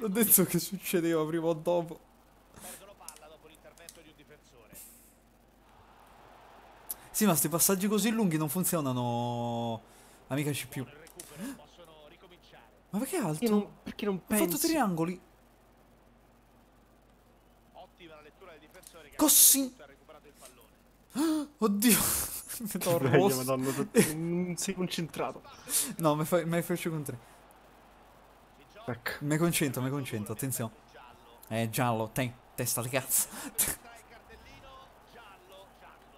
L'ho detto che succedeva prima o dopo. Perdono palla dopo l'intervento di un difensore. Sì, ma sti passaggi così lunghi non funzionano. Ma mica c'è più. Ma perché alto? Perché non penso. Ho fatto triangoli. Ottima la lettura del difensore che così. Ha recuperato il pallone. Oddio. Non sei concentrato. No, mi faccio con tre. Ecco. Mi concentro, attenzione. È giallo, testa di cazzo.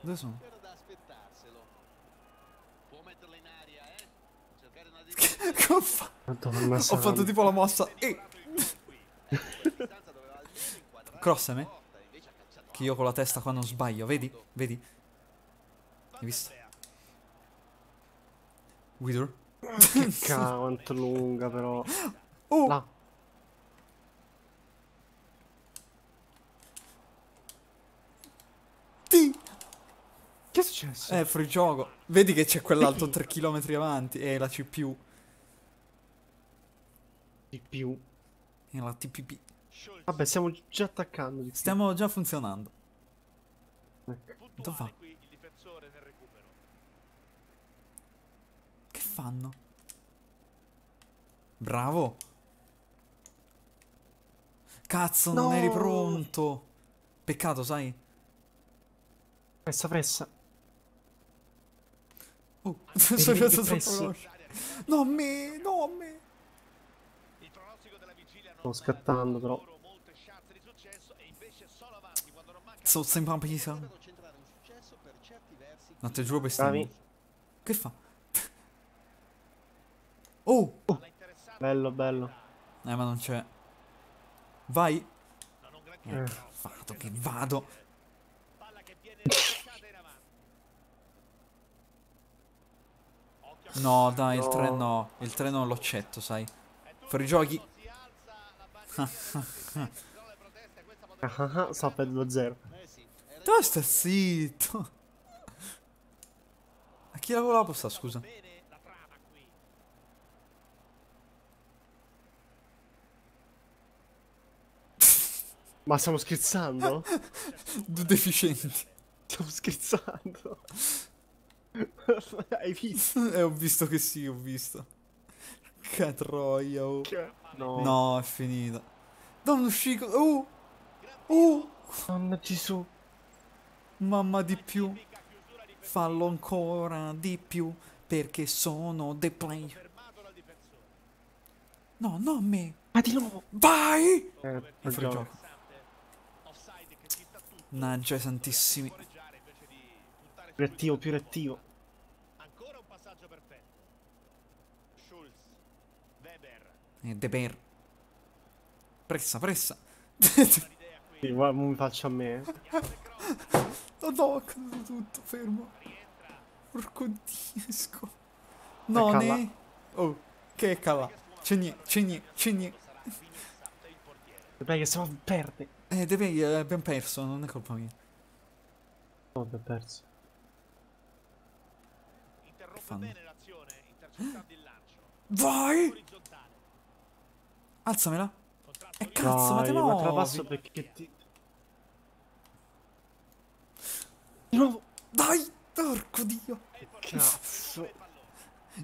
Dove sono? Come fa? Madonna, ho fatto tipo la mossa. Cross a me. Che io con la testa qua non sbaglio, vedi? Hai visto? Guido? Cavolo, quanto lunga però. Oh! Là. Che è successo? Fuori gioco. Vedi che c'è quell'altro 3 km avanti. La CPU. CPU. E la TPP. Vabbè, stiamo già attaccando. Di più. Stiamo già funzionando. Dove va? Fanno bravo cazzo no. Non eri pronto, peccato, sai. Pressa sono rimasto troppo veloce. No me sto scattando però sono sempre un pisa. No, te giuro, quest'anno che fa. Oh! Bello. Ma non c'è. Vai! Vado! Palla che viene lanciata in avanti. No, dai, il 3 no. Il 3 non lo accetto, sai. Fuori giochi. Sta per lo 0. Tu stai zitto. chi la voleva postare, scusa? Ma stiamo scherzando? Deficienti. Stiamo scherzando. Hai visto? Ho visto che sì, ho visto. Catroia, oh. No. No, è finita. Don Scico. Oh. Oh. Mamma Gesù. Mamma di più. Fallo ancora di più, perché sono the player. No, non me. Ma di nuovo. Vai. È fuori gioco. Naggia santissimi. Più attivo, più attivo. Ancora un passaggio perfetto. Schulz. Weber. Deber. Pressa, pressa. Mi faccio a me. No, no, è caduto tutto, fermo. Porco diesco. No, ne. Oh, che cava. C'è niente, c'è niente, c'è niente. Dai che stiamo perde. Abbiamo perso, non è colpa mia. No, abbiamo perso. Interrompe bene l'azione, intercettando il lancio. Vai! Alzamela. E cazzo, ma te no! Ma trapasso perché ti... Di nuovo! Dai! Porco dio! Che cazzo!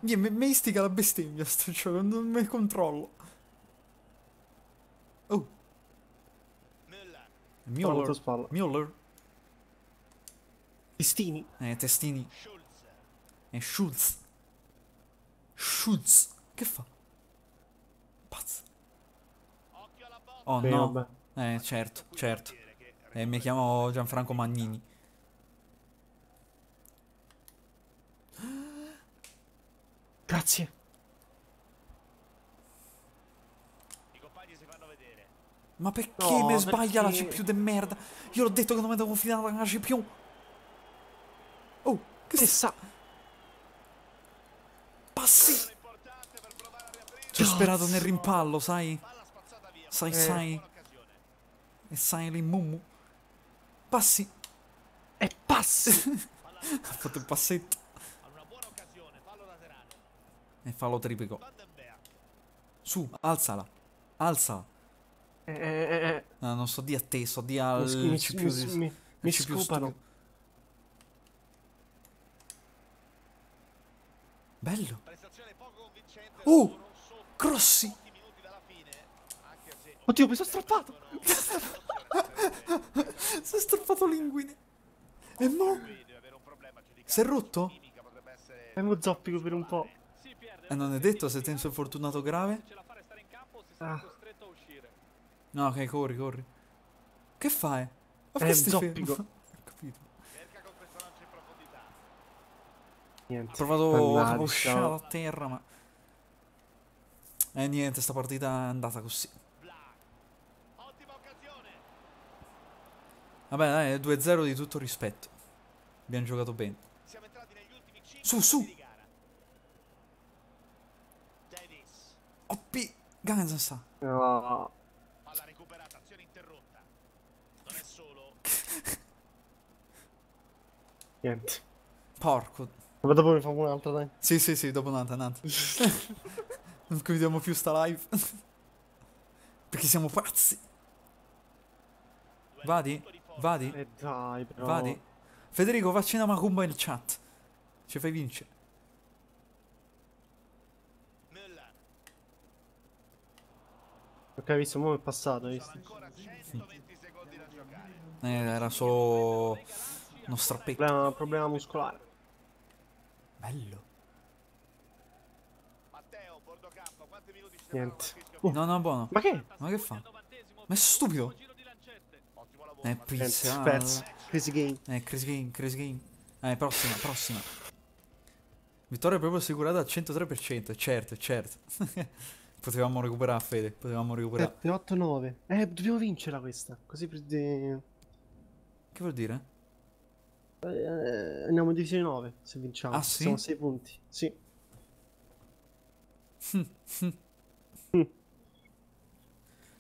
Mi istica la bestemmia sto gioco, non me controllo. Oh! Müller. Müller. Testini. Testini. Schulz. Schulz. Schulz. Che fa? Pazzo. Oh no. Certo, certo. Mi chiamo Gianfranco Magnini. Grazie. Ma perché no, mi sbaglia perché... la CPU de merda? Io l'ho detto che non mi devo fidare della CPU. Oh, che sa? Passi. Ci ho sperato nel rimpallo, sai? Sai. E sai l'immumu. Passi. E passi. Ha fatto il passetto. E fallo tripico. Su, alzala. Alzala. No, non so di a te, so di al mi scopano. Bello. Oh, crossi. Oddio, mi sono strappato. Si è strappato l'inguine. E mo? Si è rotto? E mo zoppico per un po'. E non è detto se tenso infortunato grave? Ah. No, ok, corri, corri. Che fai? Ma è zoppico. Capito. Niente. Ho provato a uscire da terra, ma... niente, sta partita è andata così. Vabbè, dai, è 2-0 di tutto rispetto. Abbiamo giocato bene. Su, su! Oppi! Ganza sta. No. Niente. Porco. Ma dopo ne facciamo un'altra, dai. Sì, dopo un'altra, un'altra. Non chiudiamo più sta live. Perché siamo pazzi. Vadi? Vadi? Dai, però. Vadi? Federico, facci una macumba in chat. Ci fai vincere. Ok, hai visto, mo' è passato, hai visto? Era solo... uno strappetto. Problema muscolare. Bello. Matteo, Bordocampo, quanti minuti ci sono? Niente. No, buono. Ma che? Ma che fa? Ma è stupido. È pizza. Crazy game. Crazy game. Prossima. Vittoria proprio assicurata al 103%. Certo. Potevamo recuperare, Fede. 8-9. Dobbiamo vincerla questa. Così per... Che vuol dire? Andiamo in divisione 9 se vinciamo. Ah, sì? Siamo a 6 punti. Sì.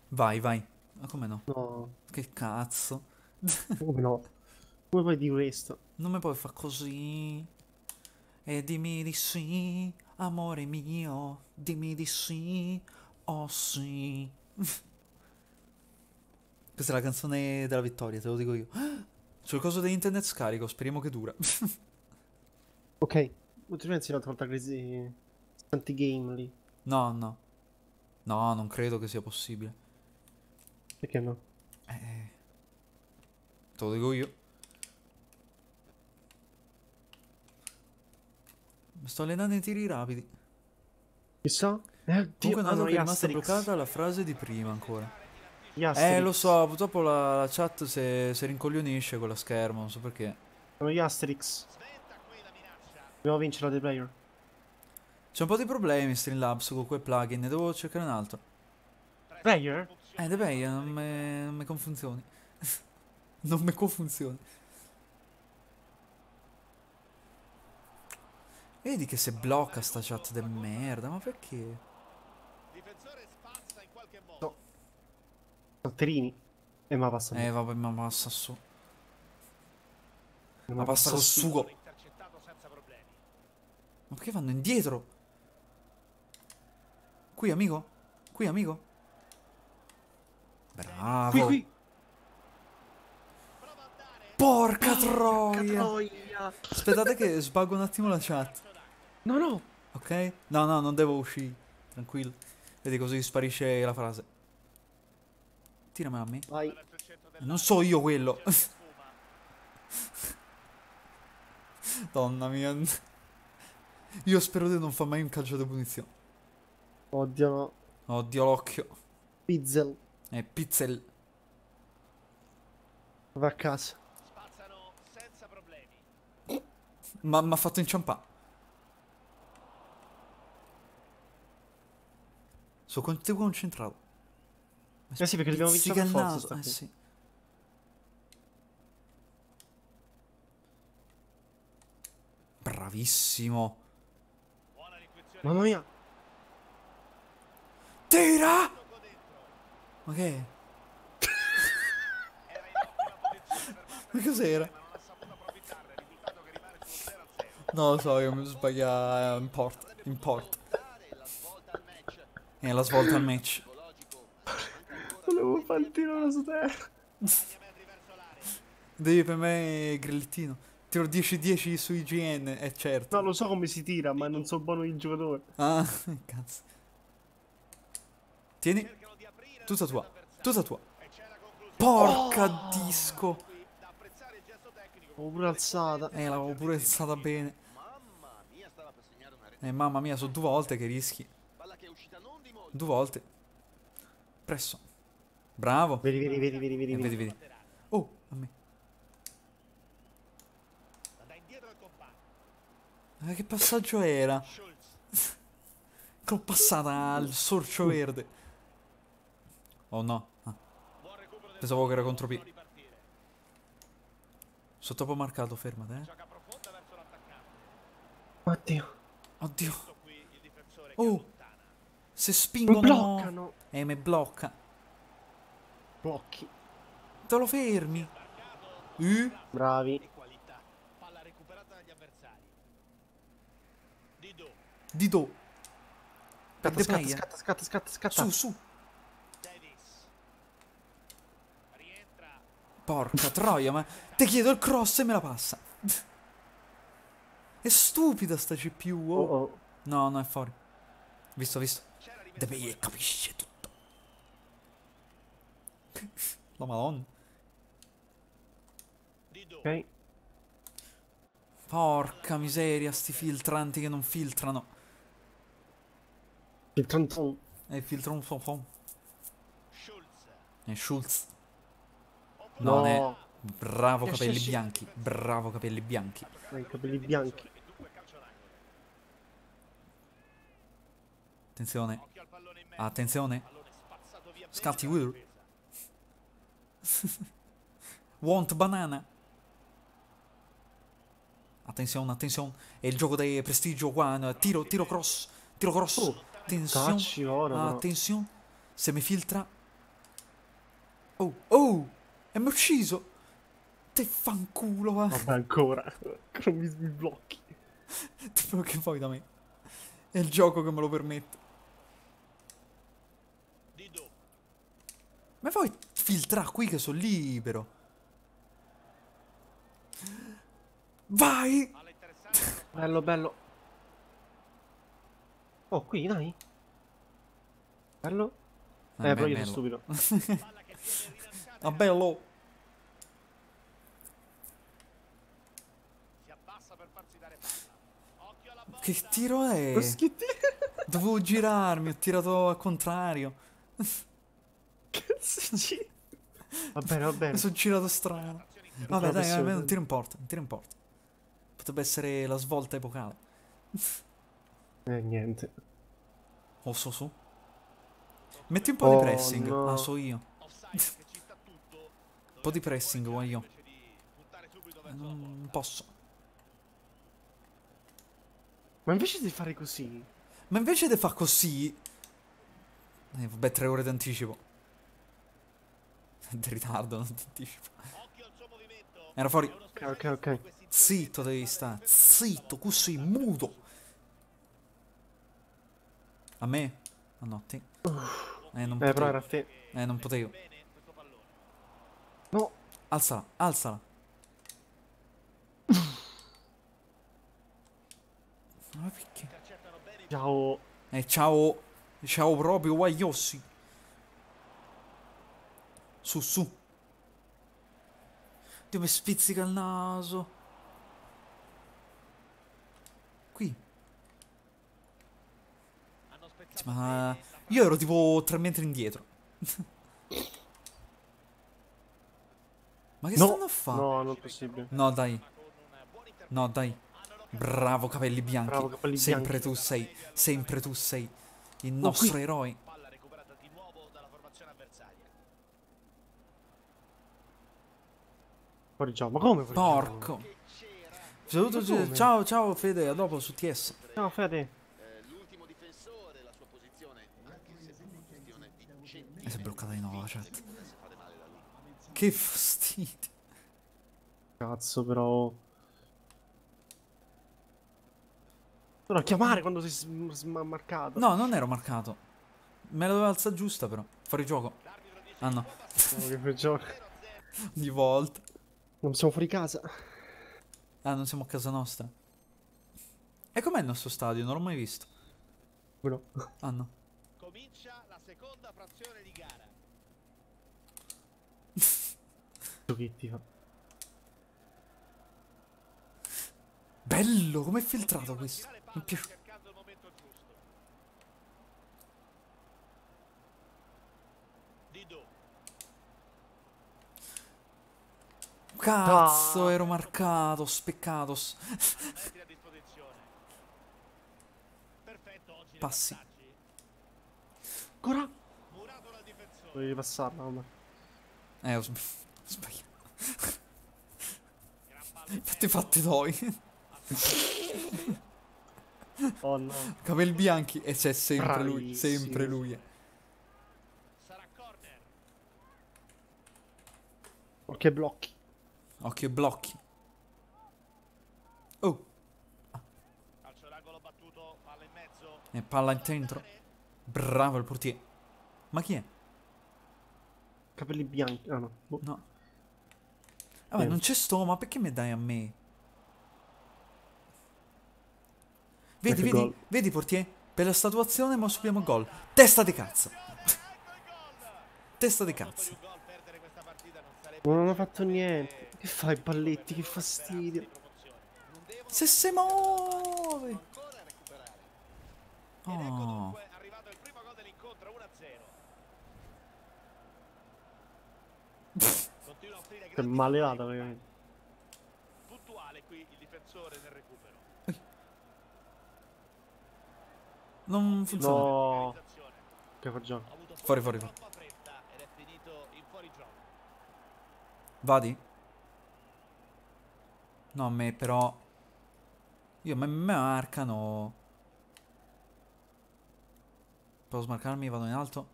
Vai. Ma come no? No. Che cazzo. Come no? Come puoi dire questo? Non mi puoi far così. E dimmi di sì, amore mio, dimmi di sì, oh sì. Questa è la canzone della vittoria, te lo dico io. Sul coso di internet scarico, speriamo che dura. Ok, non ti pensi l'altra volta che tanti game lì? No, no. No, non credo che sia possibile. Perché no? Te lo dico io. Mi sto allenando ai tiri rapidi. Chissà? Comunque no, è rimasta bloccata la frase di prima ancora. Lo so, purtroppo la chat si rincoglionisce con la schermo, non so perché. Sono gli Asterix. Dobbiamo vincere la The Player. C'è un po' di problemi Streamlabs con quel plugin, ne devo cercare un altro. Player? The Player non mi confunzioni. Non mi confunzioni. Vedi che se blocca sta chat del merda, ma perché? Difensore spazza in qualche modo. No. Sotterini. E ma passa. Vabbè, ma passa su. Ma passa col sugo. Ma perché vanno indietro? Qui, amico? Qui, amico? Bravo. Qui. Porca troia. Aspettate che sbago un attimo la chat. No. Ok? No, non devo uscire. Tranquillo. Vedi così sparisce la frase. Tiramela a me. Vai. Non so io quello. Donna mia. Io spero di non far mai un calcio di punizione. Oddio no. Oddio l'occhio. Pizzel. Pizzel. Va a casa. Ma mi ha fatto inciampare. Sono concentrato. Sì, perché dobbiamo vincere per forza. Sì. Bravissimo. Mamma mia. Tira. Ma che è? Ma cos'era? Non lo so, io mi sbaglio. Import. È la svolta al match. Volevo fare il tiro alla terra. Devi per me grillettino. Tiro 10-10 su IGN, è certo. No, lo so come si tira, ma non so buono il giocatore. Ah, cazzo. Tieni. Tutta tua. Tutta tua. Porca disco. L'avevo pure alzata. L'avevo pure alzata bene. Mamma mia, sono due volte che rischi. Due volte. Presso. Bravo. Vedi. Oh, a me. Che passaggio era? Che ho passata al sorcio verde. Oh no. Pensavo che era contro P. Sono troppo marcato, fermate, Oddio. Oddio. Oh. Se spingono... bloccano. Mi blocca. Blocchi. Te lo fermi. Bravi. Palla recuperata dagli avversari. Didò. Scatta. Su. Porca troia, ma ti chiedo il cross e me la passa. È stupida sta CPU. Oh. No, è fuori. Visto. Deve capisce tutto. La madonna. Ok. Porca miseria, sti filtranti che non filtrano. Filtranton. Filtranton. Schulz. Non è... Bravo capelli bianchi. Bravo capelli bianchi. Capelli bianchi. Attenzione. Attenzione. Scatti. Want banana. Attenzione. È il gioco del prestigio qua. Tiro cross. Attenzione. Se mi filtra. Oh. E mi ha ucciso! Te fanculo, va! Vabbè, ancora! Non mi blocchi! Tipo, che vuoi da me? È il gioco che me lo permette. Ma vuoi filtrare qui che sono libero? Vai! Bello, bello. Oh, qui, dai. Bello. Però io sono stupido. Ah, bello. Che tiro è? Dovevo girarmi, ho tirato al contrario. Cazzo, va bene, va bene. Mi sono girato strano. Vabbè, dai, vabbè, non tiro in porta, non tiro in porta. Potrebbe essere la svolta epocale. Niente. Oh, so, so. Metti un po' di pressing. No. Ah, so io. Un po' di pressing, voglio. Non posso. Ma invece di fare così... Ma invece di fare così... vabbè, 3 ore d'anticipo. Di ritardo, non d'anticipo. Era fuori. Ok, ok, ok. Zitto devi stare. Zitto, così, muto. A me? Ah no, a te. Non potevo. Però era a te. Non potevo. No. Alzala, alzala. Ma perché? Ciao. Ciao. Ciao proprio, guagliossi. Su, su. Dio, mi spizzica il naso. Qui. Ma io ero tipo 3 metri indietro. Ma che stanno a fare? No, non è possibile. No, dai. No, dai. Bravo, capelli bianchi. Bravo, capelli sempre bianchi. Tu sei, sempre tu sei il nostro eroe. Palla recuperata di nuovo dalla formazione avversaria. Fuori gioco. Ma come? Porco. Saluto, ciao, ciao Fede, a dopo su TS. Ciao Fede. L'ultimo difensore, la sua posizione, anche se è una questione di centimetri. Si è bloccata di nuovo la chat. Che fastidio. Cazzo però. A chiamare quando sei marcato. No, non ero marcato. Me la doveva alzare giusta però. Fuori gioco. Ah no. Che fuori gioco. Ogni volta. Non siamo fuori casa. Ah, non siamo a casa nostra. E com'è il nostro stadio? Non l'ho mai visto. No. Ah no. Comincia la seconda frazione di gara. Bello, com'è filtrato questo? Mi piace. Cazzo, ero marcato, speccato. Passi. Ancora? Volevi passarla, mamma. Ho sbagliato. Fatti fatti toi. Oh no. Capelli bianchi. E c'è sempre bravissimo. Lui. Sempre lui. Sarà corner. Occhio e blocchi. Occhio e blocchi. Oh. Calcio d'angolo battuto. Palla in mezzo. E palla in centro. Bravo il portiere. Ma chi è? Capelli bianchi. Ah no, boh. No. Vabbè, non c'è sto. Ma perché mi dai a me? Vedi, vedi, goal. Vedi portiere, per la statuazione ma subiamo gol. Testa di cazzo. Testa di cazzo. Non ho fatto niente. Che fai balletti, che fastidio. Se si muove. Oh. È malevata veramente. Puntuale qui il difensore del recupero. Non funziona. No. Che facciamo? Fuori, fuori, fuori. Vadi? No, a me però... Io, me marcano... Posso smarcarmi, vado in alto.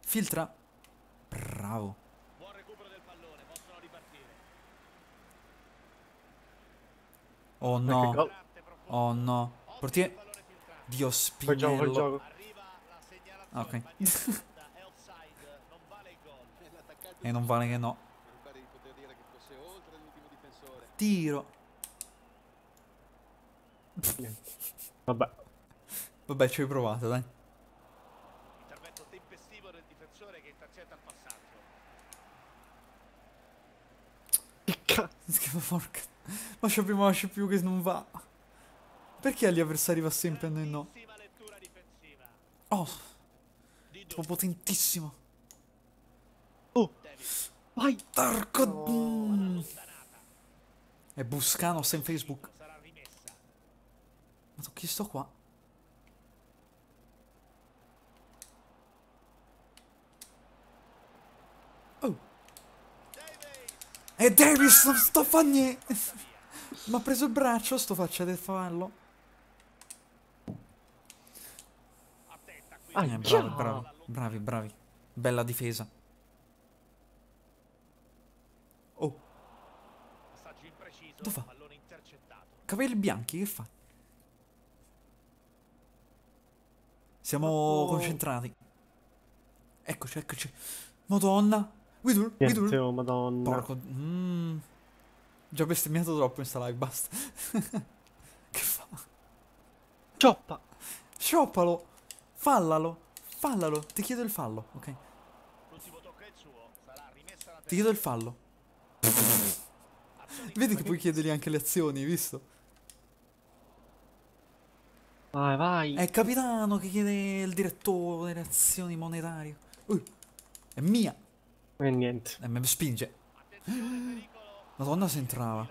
Filtra. Bravo. Oh no. Oh no. Portiere. Dio, Spinello. Fai gioco. Ok. E non vale che no. Tiro. Vabbè. Vabbè, ci hai provato, dai. Intervento tempestivo del difensore che intercetta il passaggio. Che cazzo, porca. Ma c'è più che non va. Perché agli avversari va sempre a noi no? Oh. Tipo potentissimo. Oh. Vai, porco. Oh. È Buscano, sta in Facebook. Ma chi sto qua? Oh. E Davis non sto a fa niente. Mi ha preso il braccio, sto faccia del fallo. Ah, bravi, bravi, bravi, bravi. Bella difesa. Oh. Dove fa? Capelli bianchi, che fa? Siamo concentrati. Eccoci, eccoci. Madonna. Guido. Madonna. Porco. Già bestemmiato troppo in sta live, basta. Che fa? Cioppa. Scioppalo. Fallalo. Fallalo. Ti chiedo il fallo, ok? L'ultimo tocco è il suo. Sarà rimessa la... Ti chiedo il fallo. Vedi che puoi chiedergli anche le azioni, hai visto? Vai, vai. È il capitano che chiede il direttore delle azioni monetarie. È mia. E niente. E mi spinge. Madonna, se entrava.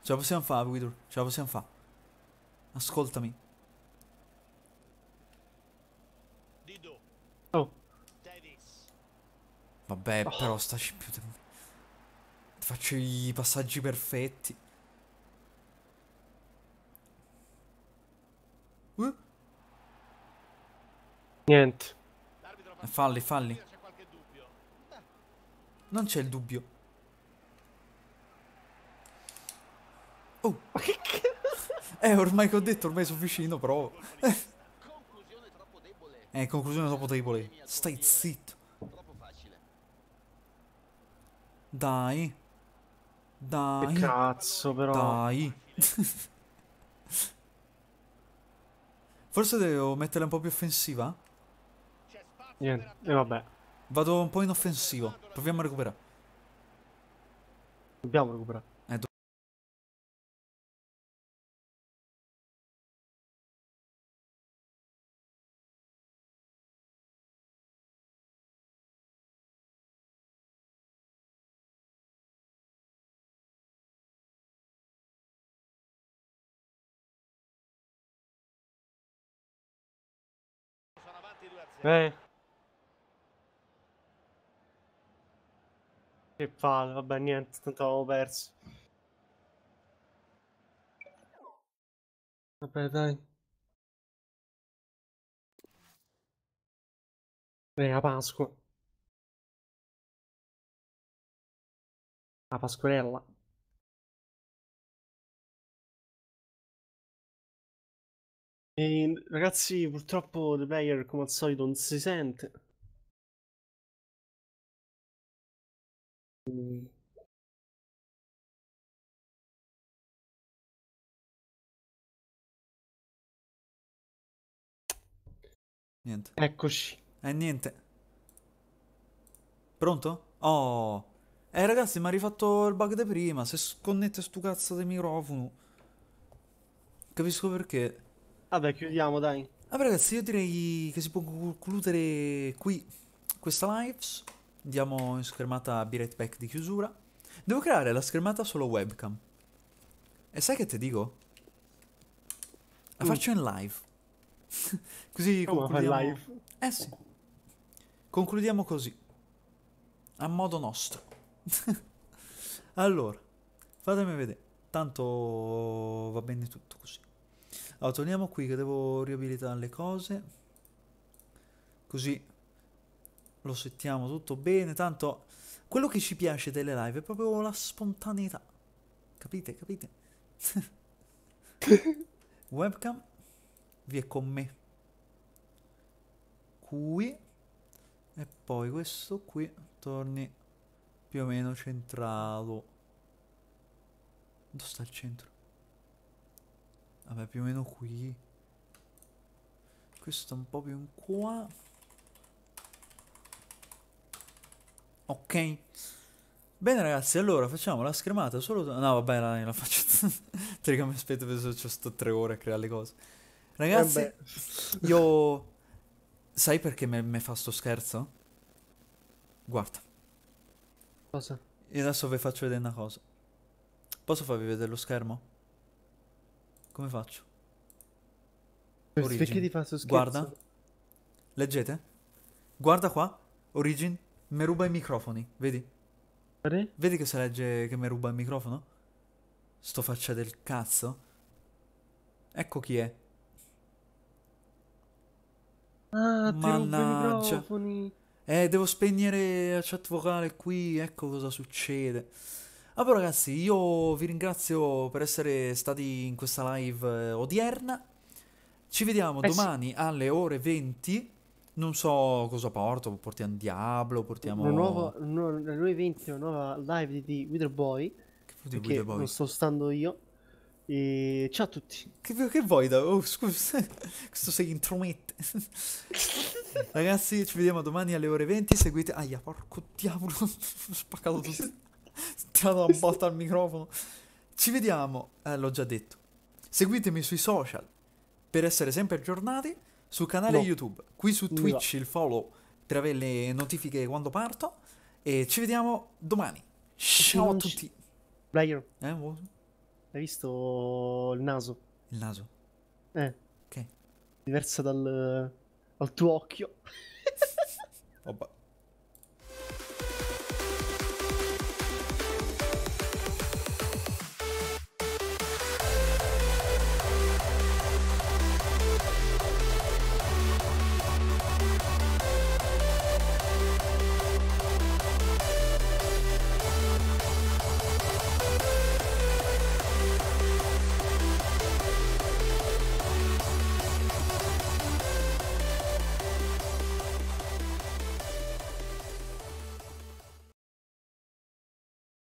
Ce la possiamo fare, Guido. Ce la possiamo fare. Ascoltami. Oh. Vabbè, però staci più. Ti faccio i passaggi perfetti. Niente. Falli, falli. Non c'è il dubbio. Oh. Ormai che ho detto, ormai sono vicino, però. Conclusione troppo debole. Stai zitto. Dai. Dai. Che cazzo, però. Dai. Forse devo metterla un po' più offensiva? Niente, e vabbè. Vado un po' inoffensivo. Proviamo a recuperare. Dobbiamo recuperare. Che palle, vabbè, niente, tanto avevo perso. Vabbè, dai. Beh, a Pasqua. A Pasquerella. E, ragazzi, purtroppo The Player come al solito non si sente. Niente. Eccoci. Niente. Pronto? Oh. Ragazzi, mi ha rifatto il bug di prima. Se sconnette sto cazzo di microfono. Capisco perché. Vabbè, chiudiamo, dai. Vabbè, ragazzi, io direi che si può concludere qui questa live. Andiamo in schermata Be Right Back di chiusura. Devo creare la schermata solo webcam. E sai che ti dico? La faccio in live. Così concludiamo. Live? Sì. Concludiamo così. A modo nostro. Allora, fatemi vedere. Tanto va bene tutto così. Allora, torniamo qui che devo riabilitare le cose. Così lo settiamo tutto bene. Tanto quello che ci piace delle live è proprio la spontaneità. Capite, capite? Webcam via con me. Qui. E poi questo qui torni più o meno centrato. Dove sta il centro? Vabbè, più o meno qui. Questo un po' più in qua. Ok. Bene ragazzi, allora facciamo la schermata solo... No vabbè, la faccio... Perché mi aspetto, penso ci sto 3 ore a creare le cose. Ragazzi, io... Sai perché mi fa sto scherzo? Guarda. Cosa? Io adesso vi faccio vedere una cosa. Posso farvi vedere lo schermo? Come faccio? Origin. Perché ti fa sto scherzo? Guarda. Leggete? Guarda qua. Origin. Mi ruba i microfoni. Vedi? Vedi? Vedi che si legge che mi ruba il microfono? Sto faccia del cazzo. Ecco chi è. Ah, mannaggia. Ti rubo i microfoni. Devo spegnere la chat vocale qui. Ecco cosa succede. Allora ragazzi, io vi ringrazio per essere stati in questa live odierna. Ci vediamo domani alle ore 20. Non so cosa porto. Portiamo Diablo, portiamo... Alle ore 20 una nuova live di Witherboy. Che perché non sto stando io. E ciao a tutti. Che vuoi da... Oh, scusa. Questo si intromette. Ragazzi, ci vediamo domani alle ore 20. Seguite... Aia, porco diavolo. Ho spaccato tutto. Tirato una botta al microfono. Ci vediamo. L'ho già detto. Seguitemi sui social per essere sempre aggiornati, sul canale YouTube, qui su Twitch il follow per avere le notifiche quando parto, e ci vediamo domani. Ciao a tutti. Player. Hai visto il naso? Il naso? Ok. Diversa dal tuo occhio. Vabbè.